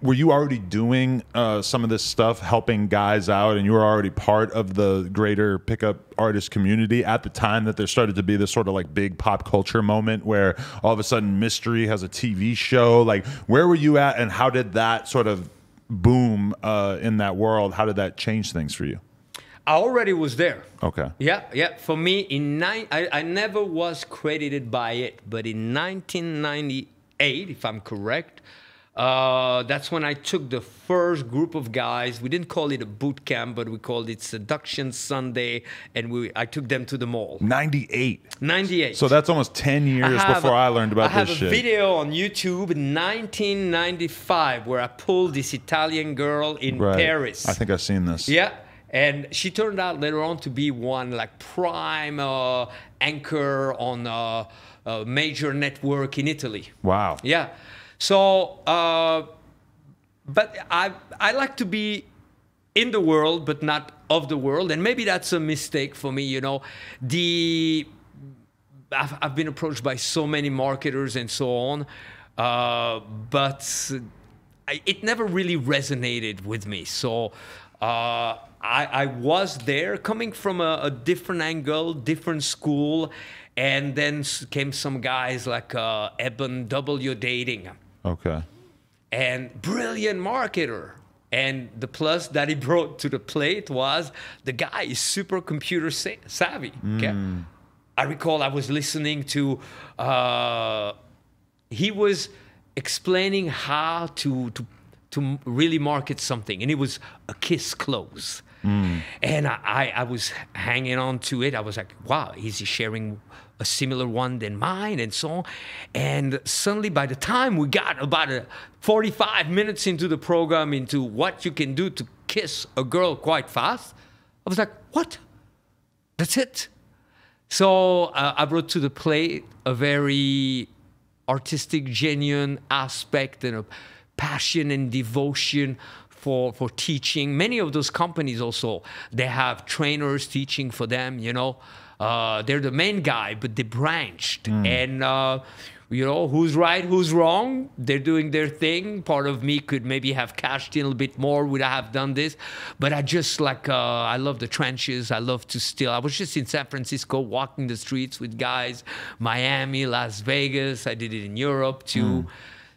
Were you already doing uh, some of this stuff, helping guys out, and you were already part of the greater pickup artist community at the time that there started to be this sort of like big pop culture moment where all of a sudden Mystery has a T V show? Like, where were you at, and how did that sort of boom uh, in that world? How did that change things for you? I already was there. Okay. Yeah, yeah. For me, in nine, I, I never was credited by it, but in nineteen ninety-eight, if I'm correct, Uh, that's when I took the first group of guys. We didn't call it a boot camp, but we called it Seduction Sunday, and we I took them to the mall. ninety-eight. ninety-eight. So that's almost ten years I before a, I learned about I this shit. I have a video on YouTube in nineteen ninety-five where I pulled this Italian girl in right. Paris. I think I've seen this. Yeah. And she turned out later on to be one like prime uh, anchor on a, a major network in Italy. Wow. Yeah. So, uh, but I, I like to be in the world, but not of the world. And maybe that's a mistake for me, you know. The, I've, I've been approached by so many marketers and so on, uh, but I, it never really resonated with me. So uh, I, I was there coming from a, a different angle, different school. And then came some guys like uh, Eben W. Dating. Okay. And brilliant marketer. And the plus that he brought to the plate was the guy is super computer sa savvy. Okay? Mm. I recall I was listening to, uh, he was explaining how to, to, to really market something. And it was a kiss close. Mm. And I, I, I was hanging on to it. I was like, wow, is he sharing a similar one than mine and so on? And suddenly by the time we got about a forty-five minutes into the program, into what you can do to kiss a girl quite fast, I was like, what? That's it. So uh, I brought to the plate a very artistic, genuine aspect and a passion and devotion for for teaching. Many of those companies also, they have trainers teaching for them, you know. Uh, they're the main guy, but they branched. Mm. And, uh, you know, who's right, who's wrong? They're doing their thing. Part of me could maybe have cashed in a little bit more. Would I have done this? But I just like, uh, I love the trenches. I love to steal. I was just in San Francisco walking the streets with guys, Miami, Las Vegas. I did it in Europe too. Mm.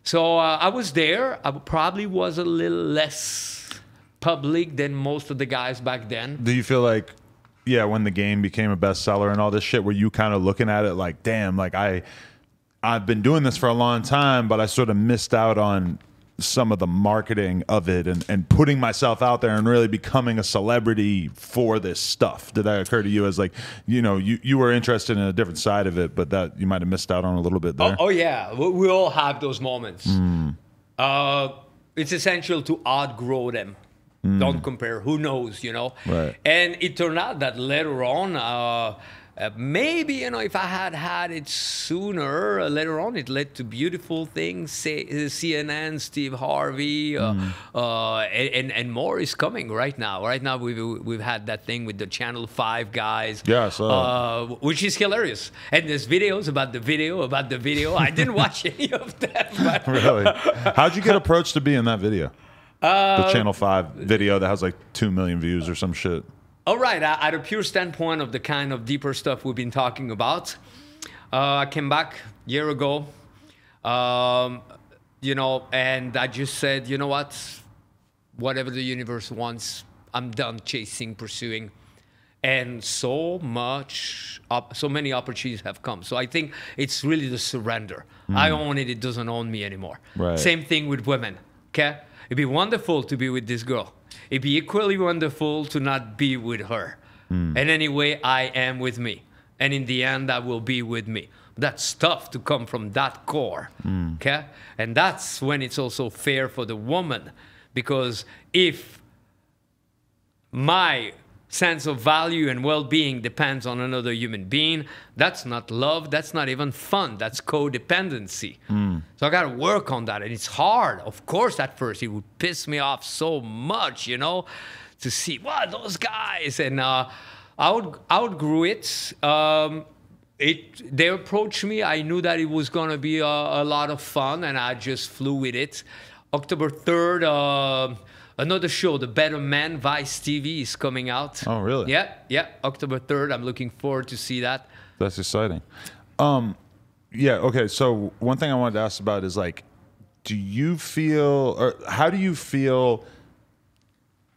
So uh, I was there. I probably was a little less public than most of the guys back then. Do you feel like, yeah, when The Game became a bestseller and all this shit, were you kind of looking at it like, damn, like I, I've been doing this for a long time, but I sort of missed out on some of the marketing of it and, and putting myself out there and really becoming a celebrity for this stuff? Did that occur to you as like, you know, you, you were interested in a different side of it, but that you might have missed out on a little bit there? Oh, oh yeah. We all have those moments. Mm. Uh, it's essential to outgrow them. Mm. Don't compare. Who knows, you know? Right. And it turned out that later on, uh, Uh, maybe, you know, if I had had it sooner, uh, later on, it led to beautiful things. Say, uh, C N N, Steve Harvey, uh, mm. uh, and, and more is coming right now. Right now, we've, we've had that thing with the Channel Five guys, yeah, so. uh, which is hilarious. And there's videos about the video, about the video. I didn't watch any of that. But really? How'd you get approached to be in that video? Uh, the Channel Five video that has like two million views or some shit. All right, at a pure standpoint of the kind of deeper stuff we've been talking about, uh, I came back a year ago, um, you know, and I just said, you know what, whatever the universe wants, I'm done chasing, pursuing. And so much, so many opportunities have come. So I think it's really the surrender. Mm. I own it, it doesn't own me anymore. Right. Same thing with women, okay? It'd be wonderful to be with this girl. It'd be equally wonderful to not be with her. Mm. And anyway, I am with me. And in the end, I will be with me. That's tough to come from that core, mm. okay? And that's when it's also fair for the woman, because if my sense of value and well-being depends on another human being, that's not love, that's not even fun, that's codependency. Mm. So I gotta work on that, and it's hard. Of course, at first, it would piss me off so much, you know, to see, wow, those guys, and uh, I out, outgrew it. Um, it. They approached me, I knew that it was gonna be a, a lot of fun, and I just flew with it. October third, uh, another show, The Better Man, Vice T V, is coming out. Oh, really? Yeah, yeah. October third. I'm looking forward to see that. That's exciting. Um, yeah, okay. So one thing I wanted to ask about is, like, do you feel, or how do you feel,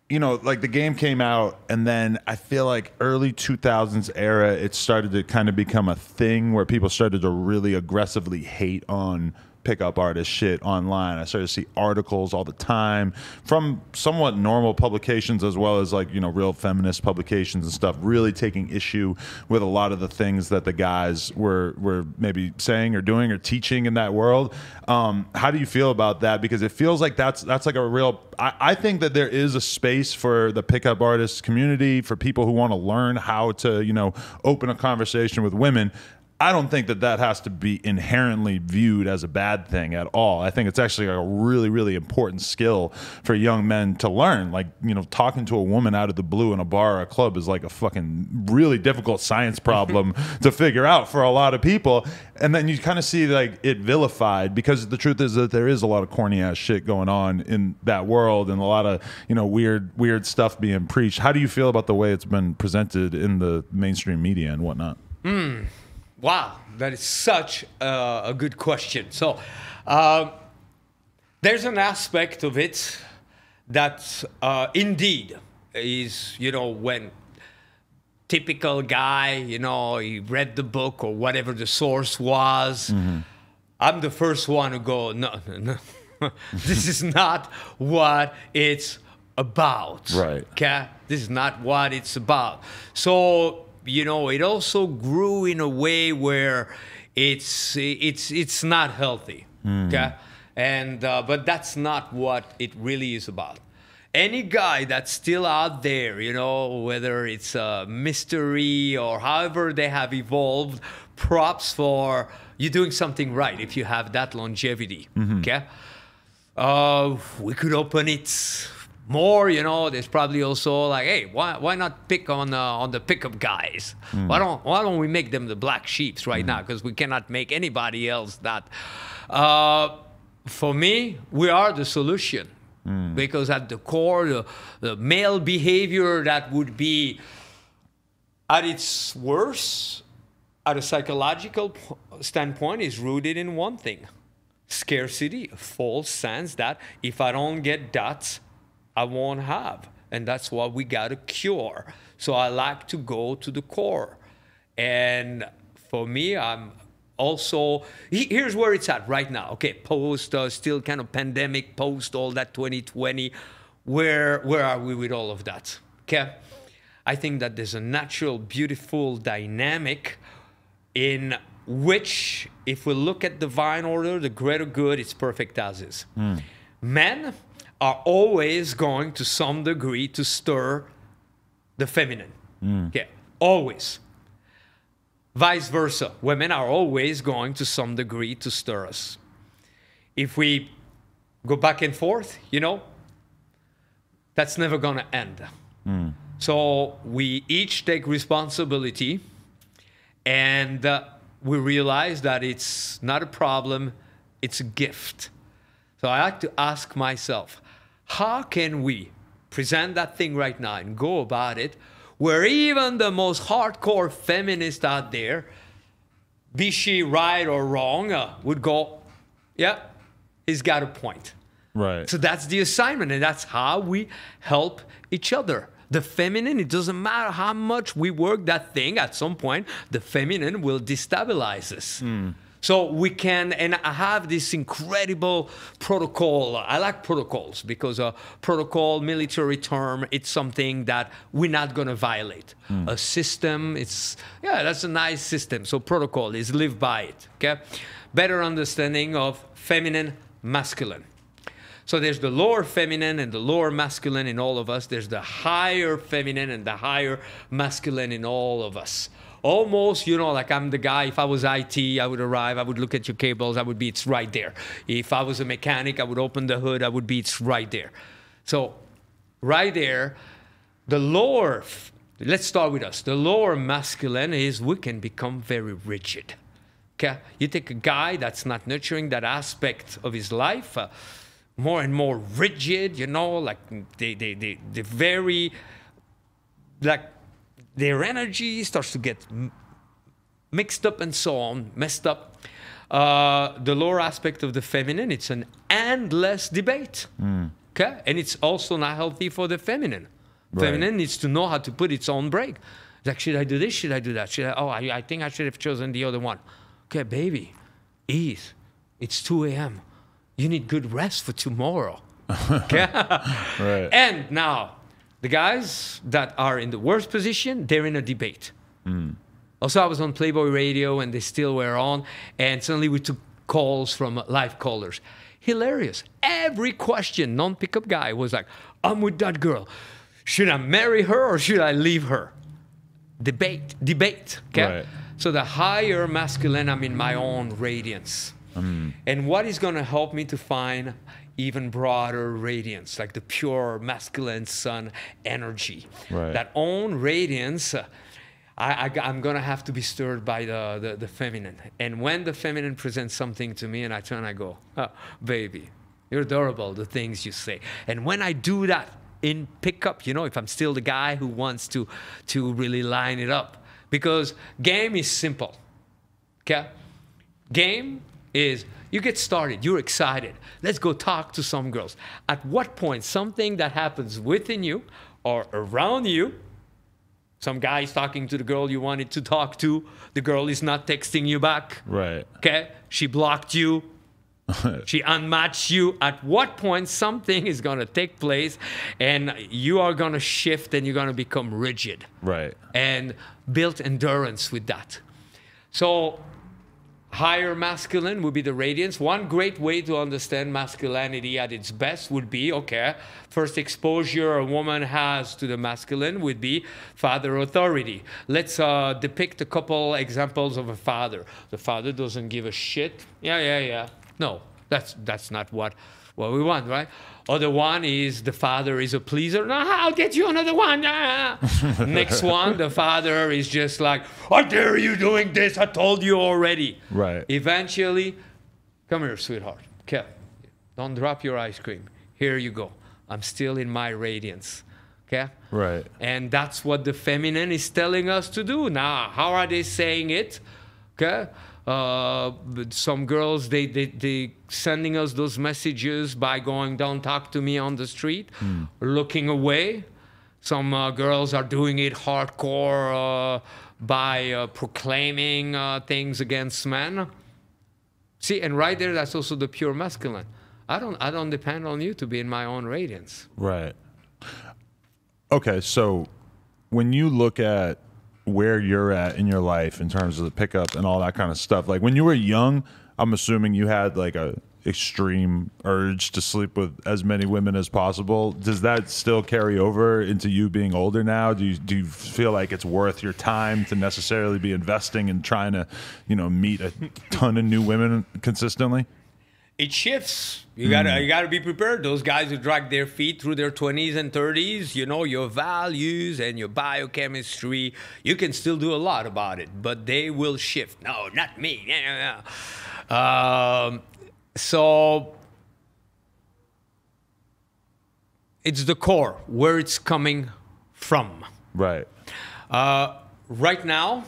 you know, like The Game came out, and then I feel like early two thousands era, it started to kind of become a thing where people started to really aggressively hate on pickup artist shit online. I started to see articles all the time from somewhat normal publications as well as, like, you know, real feminist publications and stuff, really taking issue with a lot of the things that the guys were were maybe saying or doing or teaching in that world. Um, how do you feel about that? Because it feels like that's that's like a real. I, I think that there is a space for the pickup artist community, for people who want to learn how to, you know, open a conversation with women. I don't think that that has to be inherently viewed as a bad thing at all. I think it's actually a really, really important skill for young men to learn. Like, you know, talking to a woman out of the blue in a bar or a club is like a fucking really difficult science problem to figure out for a lot of people. And then you kind of see, like, it vilified, because the truth is that there is a lot of corny ass shit going on in that world and a lot of, you know, weird, weird stuff being preached. How do you feel about the way it's been presented in the mainstream media and whatnot? Mm. Wow, that is such uh, a good question. So uh, there's an aspect of it that uh, indeed is, you know, when typical guy, you know, he read the book or whatever the source was. Mm-hmm. I'm the first one to go, no, no, no. This is not what it's about. Right. Okay? This is not what it's about. So, you know, it also grew in a way where it's it's it's not healthy, mm. okay? And uh, but that's not what it really is about. Any guy that's still out there, you know, whether it's a mystery or however they have evolved, props for you doing something right if you have that longevity, mm-hmm. okay? Uh, we could open it more, you know. There's probably also like, hey, why why not pick on uh, on the pickup guys? Mm. Why don't why don't we make them the black sheeps right mm. now? Because we cannot make anybody else that. Uh, for me, we are the solution, mm. because at the core, the, the male behavior that would be at its worst, at a psychological standpoint, is rooted in one thing: scarcity, a false sense that if I don't get that, I won't have, and that's what we got to cure. So I like to go to the core, and for me, I'm also, here's where it's at right now. Okay, post uh, still kind of pandemic, post all that twenty twenty, where where are we with all of that? Okay, I think that there's a natural, beautiful dynamic in which, if we look at divine order, the greater good, it's perfect as is. Mm. Men are always going to some degree to stir the feminine. Mm. Okay, always. Vice versa, women are always going to some degree to stir us. If we go back and forth, you know, that's never gonna end. Mm. So we each take responsibility, and uh, we realize that it's not a problem, it's a gift. So I like to ask myself, How can we present that thing right now and go about it where even the most hardcore feminist out there, be she right or wrong, uh, would go, yeah, he's got a point. Right. So that's the assignment, and that's how we help each other. The feminine, it doesn't matter how much we work that thing, at some point, the feminine will destabilize us. Mm. So we can, and I have this incredible protocol. I like protocols because a protocol, military term, it's something that we're not going to violate. Mm. A system, it's, yeah, that's a nice system. So protocol is live by it, okay? Better understanding of feminine, masculine. So there's the lower feminine and the lower masculine in all of us. There's the higher feminine and the higher masculine in all of us. Almost, you know, like I'm the guy, if I was I T, I would arrive, I would look at your cables, I would be, it's right there. If I was a mechanic, I would open the hood, I would be, it's right there. So right there, the lower, let's start with us. The lower masculine is we can become very rigid. Okay? You take a guy that's not nurturing that aspect of his life, uh, more and more rigid, you know, like they, they, they, they very, like their energy starts to get mixed up and so on, messed up. Uh, the lower aspect of the feminine, it's an endless debate, mm. okay? And it's also not healthy for the feminine. Right. Feminine needs to know how to put its own brake. Like, should I do this? Should I do that? Should I, oh, I, I think I should have chosen the other one. Okay, baby, ease. It's two A M You need good rest for tomorrow. Okay? Right. And now, the guys that are in the worst position, they're in a debate. Mm. Also, I was on Playboy radio, and they still were on, and suddenly we took calls from live callers. Hilarious. Every question, non-pickup guy was like, I'm with that girl. Should I marry her or should I leave her? Debate, debate. Okay? Right. So the higher masculine, I'm in my own radiance. Mm. And what is going to help me to find even broader radiance, like the pure masculine sun energy. Right. That own radiance, uh, I, I, I'm going to have to be stirred by the, the, the feminine. And when the feminine presents something to me and I turn, I go, oh, baby, you're adorable, the things you say. And when I do that in pickup, you know, if I'm still the guy who wants to, to really line it up. Because game is simple, okay? Game is you get started, you're excited. Let's go talk to some girls. At what point something that happens within you or around you, some guy's talking to the girl you wanted to talk to, the girl is not texting you back. Right. Okay? She blocked you. She unmatched you. At what point something is going to take place and you are going to shift and you're going to become rigid. Right. And build endurance with that. So higher masculine would be the radiance. One great way to understand masculinity at its best would be, okay, first exposure a woman has to the masculine would be father authority. Let's uh, depict a couple examples of a father. The father doesn't give a shit. Yeah, yeah, yeah. No, that's, that's not what, what we want, right? Other one is the father is a pleaser. No, I'll get you another one. Ah. Next one, the father is just like, how dare you doing this? I told you already. Right. Eventually, come here, sweetheart. Okay, don't drop your ice cream. Here you go. I'm still in my radiance. Okay? Right. And that's what the feminine is telling us to do. Now, how are they saying it? Okay? Uh, but some girls, they, they, they sending us those messages by going, don't talk to me on the street, mm. looking away. Some uh, girls are doing it hardcore uh, by uh, proclaiming uh, things against men. See, and right there, that's also the pure masculine. I don't, I don't depend on you to be in my own radiance. Right. Okay, so when you look at where you're at in your life in terms of the pickup and all that kind of stuff, like when you were young, I'm assuming you had like a extreme urge to sleep with as many women as possible. Does that still carry over into you being older now? Do you, do you feel like it's worth your time to necessarily be investing in trying to, you know, meet a ton of new women consistently? It shifts. You gotta, mm. you gotta be prepared. Those guys who drag their feet through their twenties and thirties, you know, your values and your biochemistry, you can still do a lot about it, but they will shift. No, not me. Yeah, yeah, yeah. Um, so it's the core, where it's coming from. Right. Uh, right now,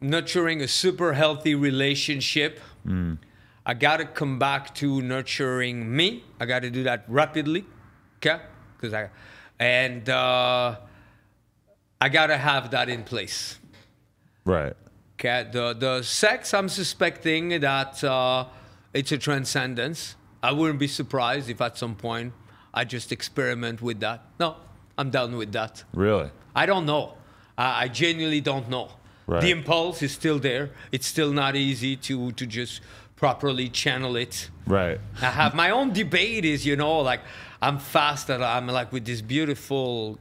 nurturing a super healthy relationship. Mm. I got to come back to nurturing me. I got to do that rapidly, okay? Because I, and uh, I got to have that in place. Right. Okay, the, the sex, I'm suspecting that uh, it's a transcendence. I wouldn't be surprised if at some point I just experiment with that. No, I'm done with that. Really? I don't know. I, I genuinely don't know. Right. The impulse is still there. It's still not easy to, to just properly channel it. Right. I have my own debate is, you know, like I'm fast and I'm like with this beautiful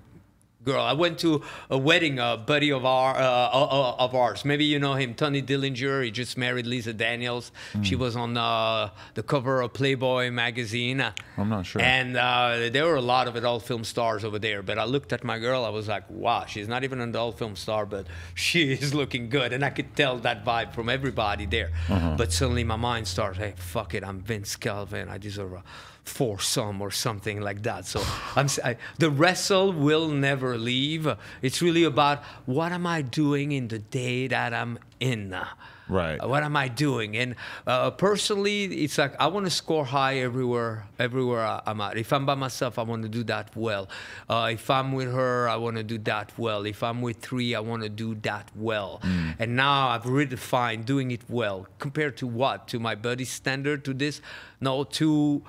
girl. I went to a wedding, a buddy of our uh, of ours. Maybe you know him, Tony Dillinger. He just married Lisa Daniels. Mm. She was on uh, the cover of Playboy magazine. I'm not sure. And uh, there were a lot of adult film stars over there. But I looked at my girl. I was like, wow, she's not even an adult film star, but she is looking good. And I could tell that vibe from everybody there. Uh-huh. But suddenly my mind starts, hey, fuck it, I'm Vince Kelvin. I deserve a foursome or something like that. So I'm I, the wrestle will never leave. It's really about what am I doing in the day that I'm in. Right. What am I doing? And uh, personally, it's like I want to score high everywhere, everywhere I, I'm at. If I'm by myself, I want to do that well. Uh, if I'm with her, I want to do that well. If I'm with three, I want to do that well. Mm. And now I've redefined doing it well. Compared to what? To my body's standard? To this? No, to...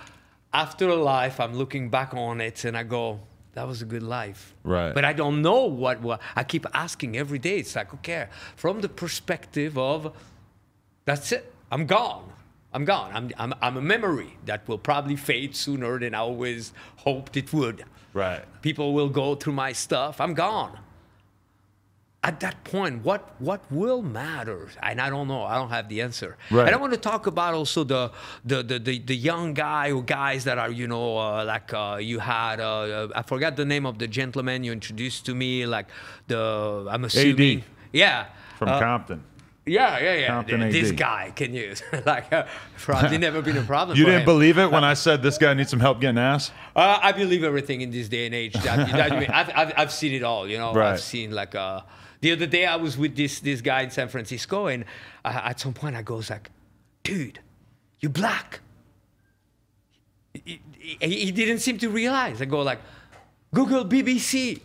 After a life, I'm looking back on it and I go, that was a good life. Right. But I don't know what, what I keep asking every day. It's like, okay, from the perspective of, that's it. I'm gone. I'm gone. I'm, I'm, I'm a memory that will probably fade sooner than I always hoped it would. Right. People will go through my stuff. I'm gone. At that point, what what will matter? And I don't know. I don't have the answer. Right. And I want to talk about also the the the the, the young guy or guys that are, you know, uh, like uh, you had. Uh, I forgot the name of the gentleman you introduced to me. Like the I'm assuming. A D. Yeah. From uh, Compton. Yeah, yeah, yeah. Compton this A D. Guy can use like uh, probably never been a problem. You for didn't him. Believe it when I said this guy needs some help getting ass. Uh, I believe everything in this day and age. That, that, I mean, I've, I've I've seen it all. You know, right. I've seen like a. The other day I was with this this guy in San Francisco, and uh, at some point I goes like, "Dude, you're black." He, he, he didn't seem to realize. I go like, "Google B B C."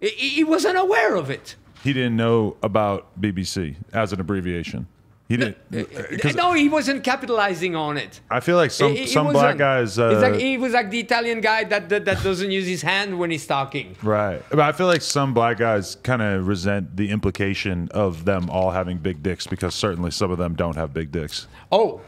He, he wasn't aware of it. He didn't know about B B C as an abbreviation. He didn't. No, he wasn't capitalizing on it. I feel like some he, some he black guys. Uh, it's like he was like the Italian guy that that, that doesn't use his hand when he's talking. Right, but I feel like some black guys kind of resent the implication of them all having big dicks because certainly some of them don't have big dicks. Oh,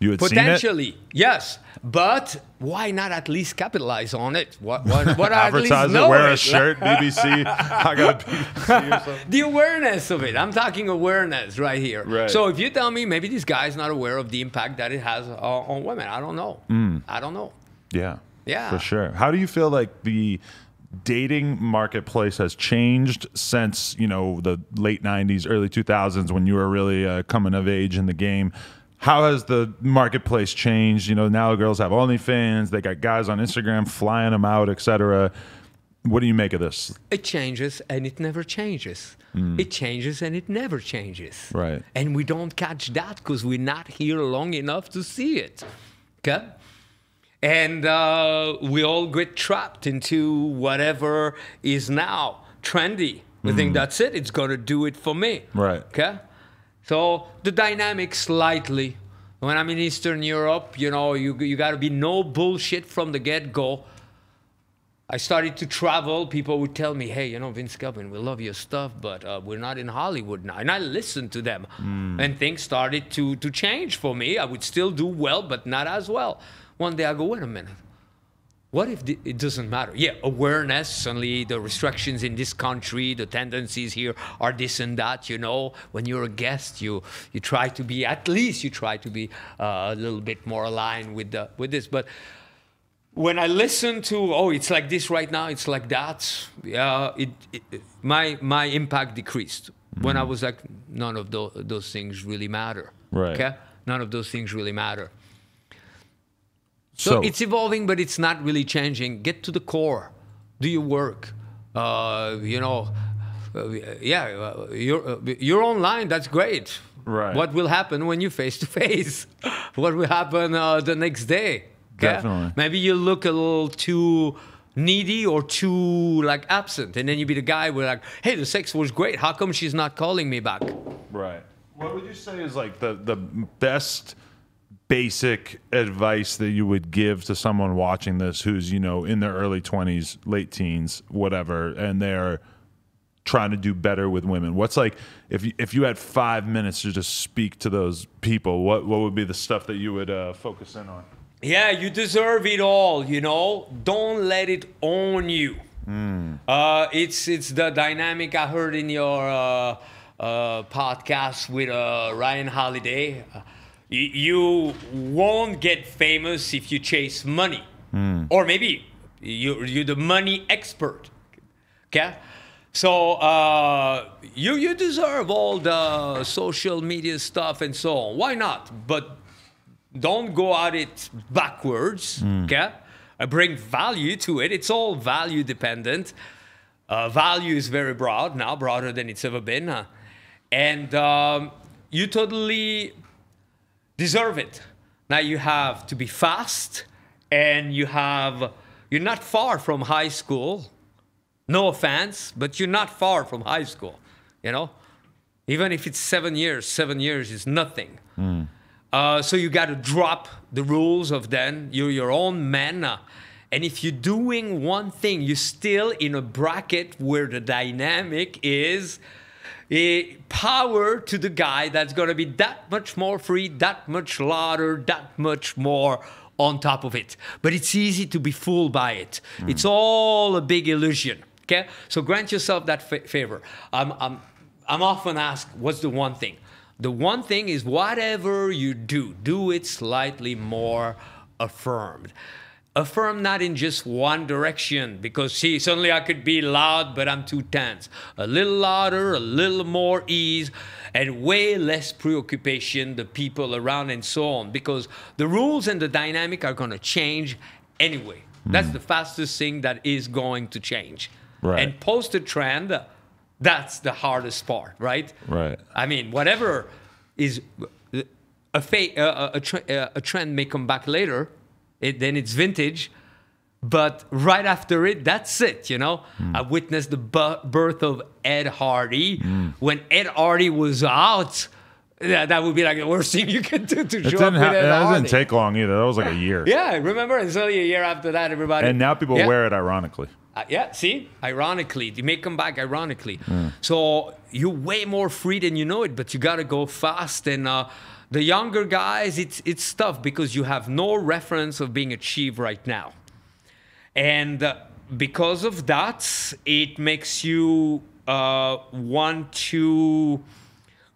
you had potentially seen it? Yes, but why not at least capitalize on it? What what, what advertise it? Wear it. A shirt, B B C. I got a B B C or something. The awareness of it. I'm talking awareness right here. Right. So if you tell me maybe this guy is not aware of the impact that it has uh, on women, I don't know. Mm. I don't know. Yeah. Yeah. For sure. How do you feel like the dating marketplace has changed since, you know, the late nineties, early two thousands when you were really uh, coming of age in the game? How has the marketplace changed? You know, now girls have OnlyFans. They got guys on Instagram flying them out, et cetera. What do you make of this? It changes and it never changes. Mm. It changes and it never changes. Right. And we don't catch that because we're not here long enough to see it. Okay? And uh, we all get trapped into whatever is now trendy. We mm. think that's it. It's going to do it for me. Right. Okay? So the dynamic slightly. When I'm in Eastern Europe, you know, you, you got to be no bullshit from the get-go. I started to travel. People would tell me, hey, you know, Vince Kelvin, we love your stuff, but uh, we're not in Hollywood now. And I listened to them. Mm. And things started to, to change for me. I would still do well, but not as well. One day I go, wait a minute. What if the, it doesn't matter? Yeah, awareness, suddenly the restrictions in this country, the tendencies here are this and that, you know. When you're a guest, you you try to be, at least you try to be uh, a little bit more aligned with, the, with this. But when I listen to, oh, it's like this right now, it's like that, uh, it, it, my, my impact decreased. Mm-hmm. When I was like, none of those, those things really matter. Right. Okay? None of those things really matter. So, so it's evolving, but it's not really changing. Get to the core. Do your work. Uh, you know, uh, yeah, uh, you're, uh, you're online. That's great. Right. What will happen when you face to face? What will happen uh, the next day? Okay? Definitely. Maybe you look a little too needy or too like absent, and then you be the guy where like, hey, the sex was great. How come she's not calling me back? Right. What would you say is like the the best basic advice that you would give to someone watching this who's, you know, in their early twenties, late teens, whatever, and they're trying to do better with women? What's like, if you, if you had five minutes to just speak to those people, what what would be the stuff that you would uh, focus in on? Yeah, you deserve it all, you know. Don't let it own you. Mm. Uh, it's it's the dynamic I heard in your uh, uh, podcast with uh, Ryan Holiday. Uh, you won't get famous if you chase money. Mm. Or maybe you, you're the money expert. Okay? So uh, you, you deserve all the social media stuff and so on. Why not? But don't go at it backwards, mm. okay? I bring value to it. It's all value dependent. Uh, value is very broad now, broader than it's ever been. Huh? And um, you totally deserve it. Now you have to be fast, and you have, you're not far from high school. No offense, but you're not far from high school, you know? Even if it's seven years, seven years is nothing. Mm. Uh, so you got to drop the rules of then. You're your own man. And if you're doing one thing, you're still in a bracket where the dynamic is eh, power to the guy that's going to be that much more free, that much louder, that much more on top of it. But it's easy to be fooled by it. Mm. It's all a big illusion. Okay? So grant yourself that fa favor. I'm, I'm, I'm often asked, what's the one thing? The one thing is whatever you do, do it slightly more affirmed. Affirm not in just one direction, because see, suddenly I could be loud, but I'm too tense. A little louder, a little more ease, and way less preoccupation, the people around and so on, because the rules and the dynamic are going to change anyway. Mm. That's the fastest thing that is going to change. Right. And post a trend. That's the hardest part, right? Right. I mean, whatever is a fa uh, a, tra uh, a trend may come back later, it, then it's vintage, but right after it, that's it, you know? Mm. I witnessed the bu birth of Ed Hardy. Mm. When Ed Hardy was out, that, that would be like the worst thing you could do to it show up with Ed Hardy. That didn't take long either. That was like a year. Yeah, remember? It's only a year after that, everybody. And now people yeah. wear it ironically. Uh, yeah, see? Ironically. They may come back ironically. Mm. So you're way more free than you know it, but you got to go fast. And uh, the younger guys, it's, it's tough because you have no reference of being achieved right now. And uh, because of that, it makes you uh, want to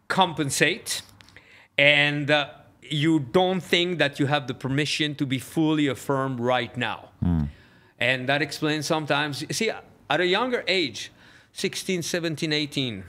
compensate. And uh, you don't think that you have the permission to be fully affirmed right now. Mm. And that explains sometimes, see, at a younger age, sixteen, seventeen, eighteen,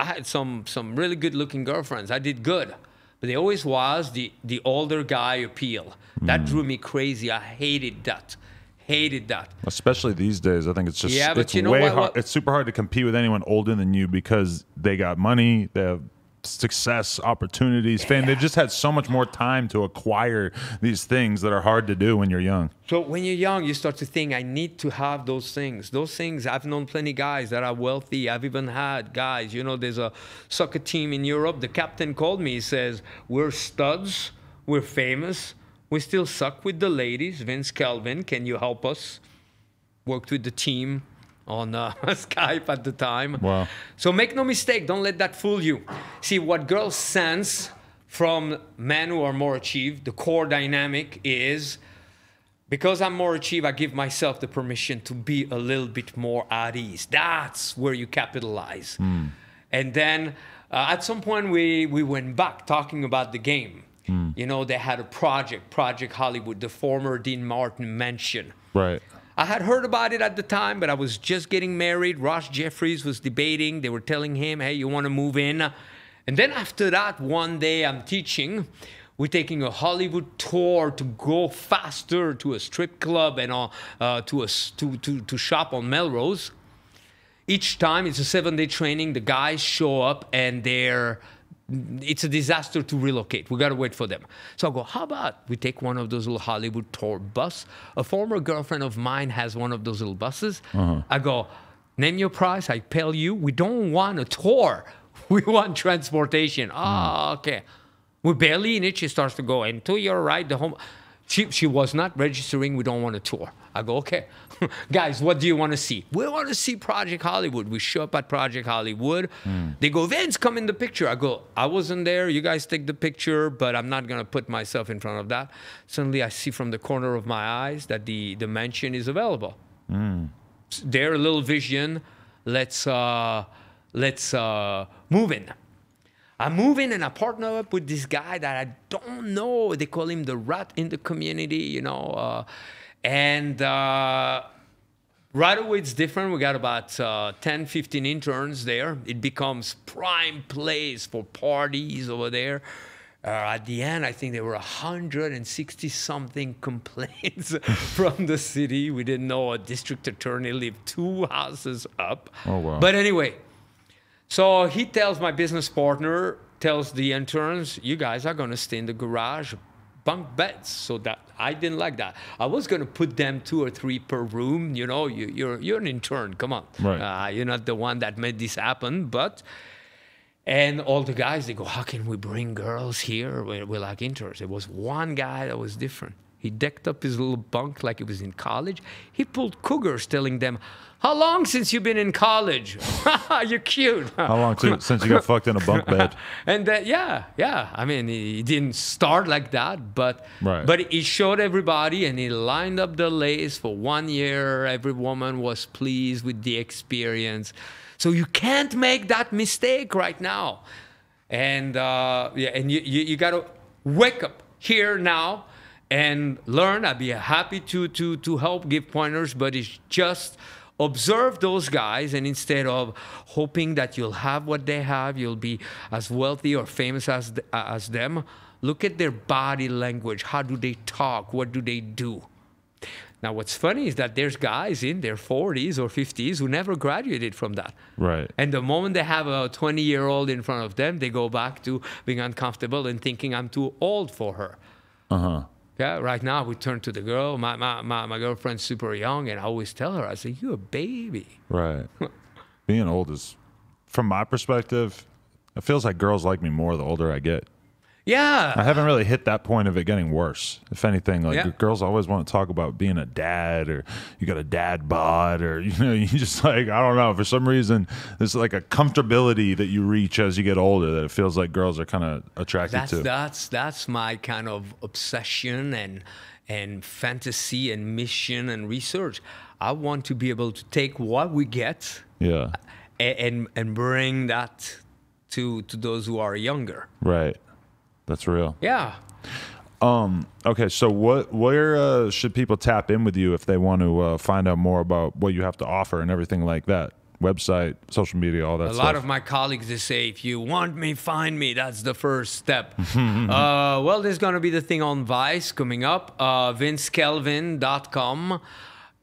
I had some, some really good looking girlfriends. I did good, but there always was the, the older guy appeal. That mm. drew me crazy. I hated that, hated that. Especially these days, I think it's just, yeah, but it's you know way what, what, hard. It's super hard to compete with anyone older than you because they got money, they have success, opportunities, fame. Yeah. They've just had so much more time to acquire these things that are hard to do when you're young. So when you're young, you start to think, I need to have those things. Those things, I've known plenty of guys that are wealthy. I've even had guys, you know, there's a soccer team in Europe. The captain called me. He says, we're studs. We're famous. We still suck with the ladies. Vince Kelvin, can you help us? Worked with the team on uh, Skype at the time. Wow. So make no mistake, don't let that fool you. See, what girls sense from men who are more achieved, the core dynamic is, because I'm more achieved, I give myself the permission to be a little bit more at ease. That's where you capitalize. Mm. And then uh, at some point, we, we went back talking about the game. Mm. You know, they had a project, Project Hollywood, the former Dean Martin mansion. Right. I had heard about it at the time, but I was just getting married. Ross Jeffries was debating. They were telling him, hey, you want to move in? And then after that, one day I'm teaching We're taking a Hollywood tour to go faster to a strip club and uh, to, a, to, to, to shop on Melrose. Each time, it's a seven-day training. The guys show up, and they're, it's a disaster to relocate. We got to wait for them. So I go, how about we take one of those little Hollywood tour bus? A former girlfriend of mine has one of those little buses. Uh-huh. I go, name your price. I pay you. We don't want a tour. We want transportation. Ah, mm. oh, okay. We're barely in it. She starts to go, and to your right, the home. She, she was not registering. We don't want a tour. I go, okay. Guys, what do you want to see? We want to see Project Hollywood. We show up at Project Hollywood. Mm. They go, Vince, come in the picture. I go, I wasn't there. You guys take the picture, but I'm not going to put myself in front of that. Suddenly, I see from the corner of my eyes that the, the mansion is available. Mm. Their little vision, let's, uh, let's uh, move in. I move in and I partner up with this guy that I don't know. They call him the rat in the community, you know. Uh, and uh, right away, it's different. We got about uh, ten, fifteen interns there. It becomes prime place for parties over there. Uh, at the end, I think there were one hundred sixty something complaints from the city. We didn't know a district attorney lived two houses up. Oh, wow. But anyway... So he tells my business partner, tells the interns, you guys are going to stay in the garage, bunk beds. So that I didn't like that. I was going to put them two or three per room. You know, you, you're, you're an intern. Come on. Right. Uh, you're not the one that made this happen. But, and all the guys, they go, how can we bring girls here? We're, we're like interns. There was one guy that was different. He decked up his little bunk like he was in college. He pulled cougars, telling them, how long since you've been in college? You're cute. How long too, since you got fucked in a bunk bed? And that, yeah, yeah. I mean, he, he didn't start like that, but right. but he showed everybody, and he lined up the lace for one year. Every woman was pleased with the experience. So you can't make that mistake right now. And, uh, yeah, and you, you, you got to wake up here now. And learn. I'd be happy to to to help give pointers, but it's just observe those guys, and instead of hoping that you'll have what they have, you'll be as wealthy or famous as as them. Look at their body language. How do they talk? What do they do? Now, what's funny is that there's guys in their forties or fifties who never graduated from that. Right. And the moment they have a twenty year old in front of them, they go back to being uncomfortable and thinking, I'm too old for her. Uh-huh. Yeah, right now we turn to the girl. My, my, my, my girlfriend's super young, and I always tell her, I say, you're a baby. Right. Being old is, from my perspective, it feels like girls like me more the older I get. Yeah. I haven't really hit that point of it getting worse. If anything, like yeah. girls always want to talk about being a dad, or you got a dad bod, or, you know, you just like, I don't know. For some reason, there's like a comfortability that you reach as you get older that it feels like girls are kind of attracted that's, to. That's, that's my kind of obsession and, and fantasy and mission and research. I want to be able to take what we get yeah. and, and, and bring that to, to those who are younger. Right. That's real. Yeah. Um, okay, so what? Where uh, should people tap in with you if they want to uh, find out more about what you have to offer and everything like that? Website, social media, all that stuff. A lot of my colleagues, they say, if you want me, find me. That's the first step. uh, well, there's going to be the thing on Vice coming up, uh, vince kelvin dot com.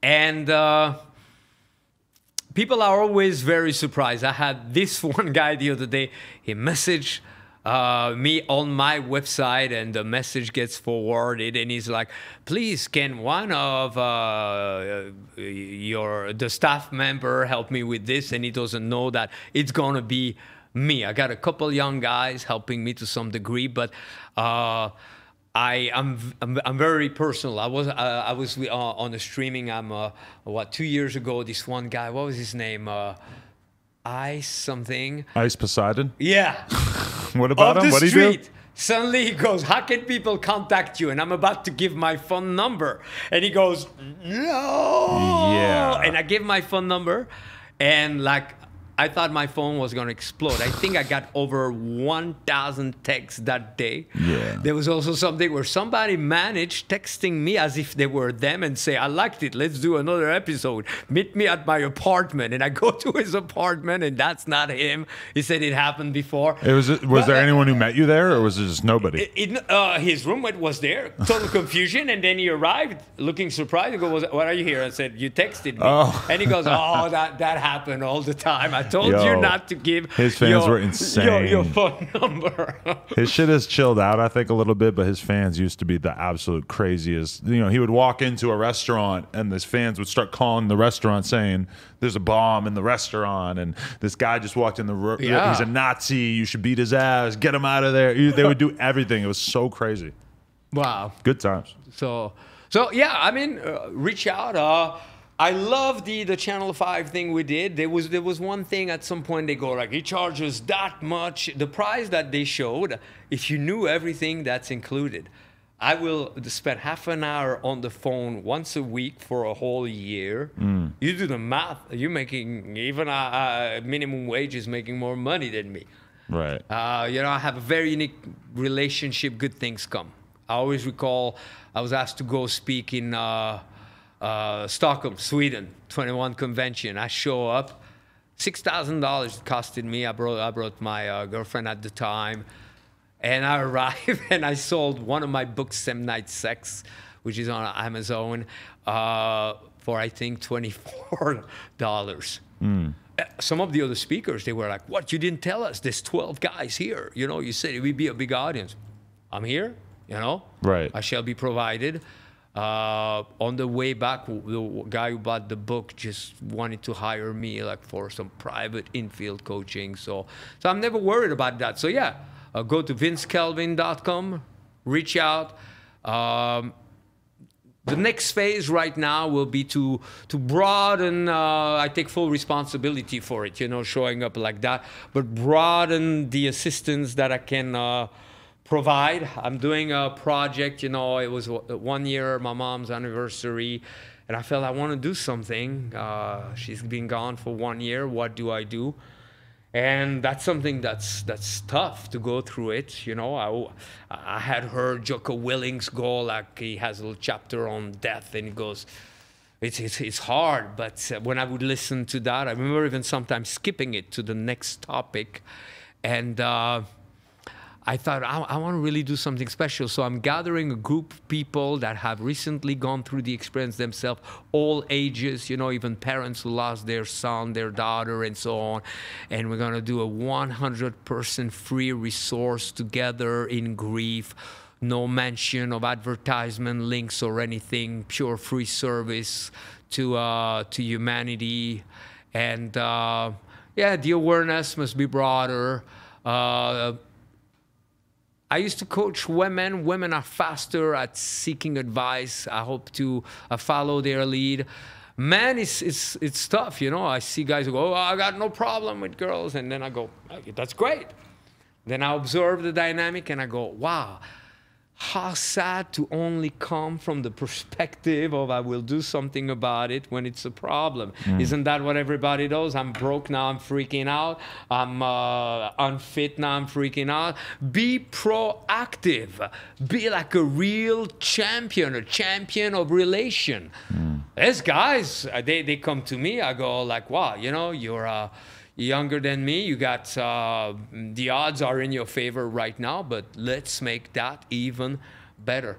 And... Uh, people are always very surprised. I had this one guy the other day, he messaged... Uh, me on my website, and the message gets forwarded, and he's like, please, can one of uh, your the staff member help me with this? And he doesn't know that it's gonna be me. I got a couple young guys helping me to some degree, but uh, I am I'm, I'm very personal. I was uh, I was uh, on the streaming. I'm uh, what two years ago. This one guy, what was his name? Uh, Ice something. Ice Poseidon? Yeah. What about him? What do you do? Suddenly he goes, how can people contact you? And I'm about to give my phone number. And he goes, no. Yeah. And I give my phone number. And like I thought my phone was going to explode. I think I got over one thousand texts that day. Yeah. There was also something where somebody managed texting me as if they were them and say, I liked it. Let's do another episode. Meet me at my apartment. And I go to his apartment, and that's not him. He said it happened before. It was, was but, there uh, anyone who met you there, or was it just nobody? It, it, uh, his roommate was there. Total confusion. And then he arrived looking surprised. He goes, what are you here? I said, you texted me. Oh. And he goes, oh, that, that happened all the time. I told Yo, you not to give his fans your, were insane. Your, your phone number. His shit has chilled out, I think, a little bit, but his fans used to be the absolute craziest. You know, he would walk into a restaurant and his fans would start calling the restaurant saying, there's a bomb in the restaurant and this guy just walked in the room. Yeah. He's a Nazi. You should beat his ass. Get him out of there. They would do everything. It was so crazy. Wow. Good times. So, so yeah, I mean, uh, reach out. Uh, I love the, the Channel Five thing we did. There was there was one thing at some point they go like, he charges that much. The price that they showed, if you knew everything that's included, I will spend half an hour on the phone once a week for a whole year. Mm. You do the math. You're making, even a, a minimum wage is making more money than me. Right. Uh, you know, I have a very unique relationship. Good things come. I always recall I was asked to go speak in... Uh, Uh, Stockholm, Sweden, twenty-one Convention. I show up, six thousand dollars costed me. I brought, I brought my uh, girlfriend at the time. And I arrived and I sold one of my books, Sem Night Sex, which is on Amazon, uh, for I think twenty-four dollars. Mm. Some of the other speakers, they were like, what, you didn't tell us? There's twelve guys here. You know, you said it would be a big audience. I'm here, you know? Right. I shall be provided. Uh, on the way back, the guy who bought the book just wanted to hire me like for some private infield coaching. So, so I'm never worried about that. So yeah, uh, go to vince kelvin dot com, reach out. Um, the next phase right now will be to, to broaden, uh, I take full responsibility for it, you know, showing up like that, but broaden the assistance that I can, uh, provide. I'm doing a project, you know, it was one year, my mom's anniversary, and I felt I want to do something. Uh, she's been gone for one year. What do I do? And that's something that's that's tough to go through it. You know, I, I had heard Jocko Willings go, like he has a little chapter on death, and he goes, it's, it's, it's hard. But when I would listen to that, I remember even sometimes skipping it to the next topic. And, uh, I thought, I, I want to really do something special. So I'm gathering a group of people that have recently gone through the experience themselves, all ages, you know, even parents who lost their son, their daughter, and so on. And we're going to do a one hundred percent free resource together in grief. No mention of advertisement, links, or anything. Pure free service to, uh, to humanity. And, uh, yeah, the awareness must be broader. Uh, I used to coach women. Women are faster at seeking advice. I hope to uh, follow their lead. Men, it's, it's, it's tough, you know. I see guys who go, oh, I got no problem with girls. And then I go, that's great. Then I observe the dynamic and I go, wow, how sad to only come from the perspective of I will do something about it when it's a problem. Mm. Isn't that what everybody does? I'm broke now, I'm freaking out. I'm uh, unfit now, I'm freaking out. Be proactive. Be like a real champion, a champion of relation. Mm. These guys, they, they come to me, I go like, wow, you know, you're... Uh, younger than me, you got uh, the odds are in your favor right now, but let's make that even better.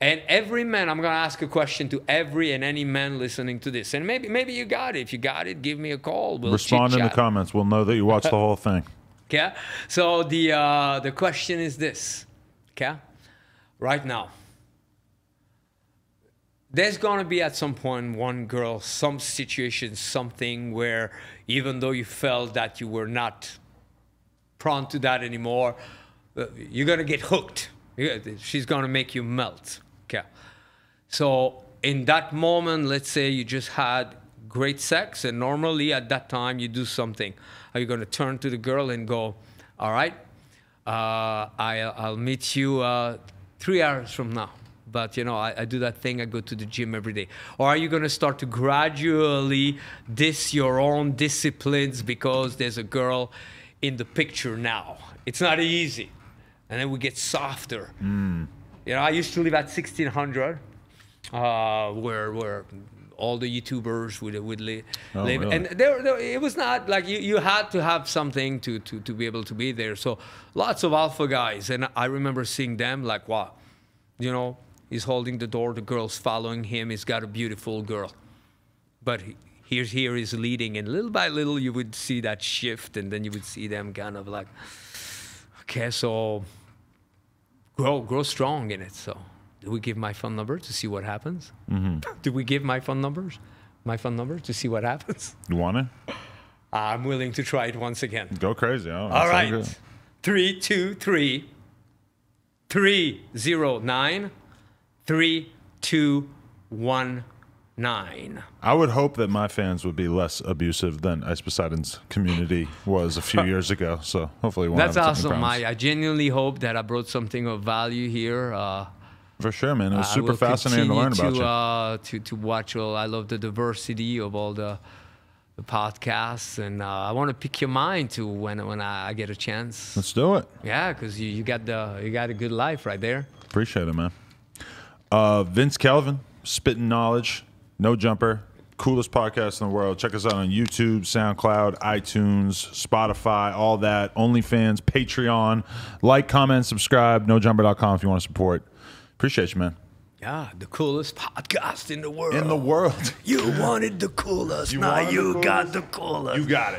And every man, I'm going to ask a question to every and any man listening to this. And maybe maybe you got it. If you got it, give me a call. We'll respond in the comments. We'll know that you watched the whole thing. Okay. So the, uh, the question is this. Okay. Right now, there's going to be at some point one girl, some situation, something where even though you felt that you were not prone to that anymore, you're going to get hooked. She's going to make you melt. Okay. So in that moment, let's say you just had great sex, and normally at that time you do something. Are you going to turn to the girl and go, all right, uh, I, I'll meet you uh, three hours from now. But, you know, I, I do that thing. I go to the gym every day. Or are you going to start to gradually diss your own disciplines because there's a girl in the picture now? It's not easy. And then we get softer. Mm. You know, I used to live at sixteen hundred, uh, where, where all the YouTubers would, would li oh, live. Really? And there, there, it was not like you, you had to have something to, to, to be able to be there. So lots of alpha guys. And I remember seeing them like, wow, you know, he's holding the door, the girl's following him, he's got a beautiful girl. But he, here's, here he's leading, and little by little you would see that shift, and then you would see them kind of like, okay, so grow, grow strong in it. So do we give my phone number to see what happens? Mm-hmm. Do we give my phone numbers, my phone number to see what happens? You want it? I'm willing to try it once again. Go crazy. Oh, all right. Three, two, three, three, zero, nine. Three, two, one, nine. I would hope that my fans would be less abusive than Ice Poseidon's community was a few years ago. So hopefully, one that's awesome. I, I genuinely hope that I brought something of value here. Uh, For sure, man. It was I super fascinating to learn to, about you. Uh, to to watch all. I love the diversity of all the, the podcasts, and uh, I want to pick your mind too when when I get a chance. Let's do it. Yeah, because you you got the you got a good life right there. Appreciate it, man. Uh, Vince Kelvin, spitting knowledge, No Jumper, coolest podcast in the world. Check us out on YouTube, SoundCloud, iTunes, Spotify, all that. OnlyFans, Patreon. Like, comment, subscribe. No Jumper dot com if you want to support. Appreciate you, man. Yeah, the coolest podcast in the world. In the world. You wanted the coolest. You now you the coolest? Got the coolest. You got it.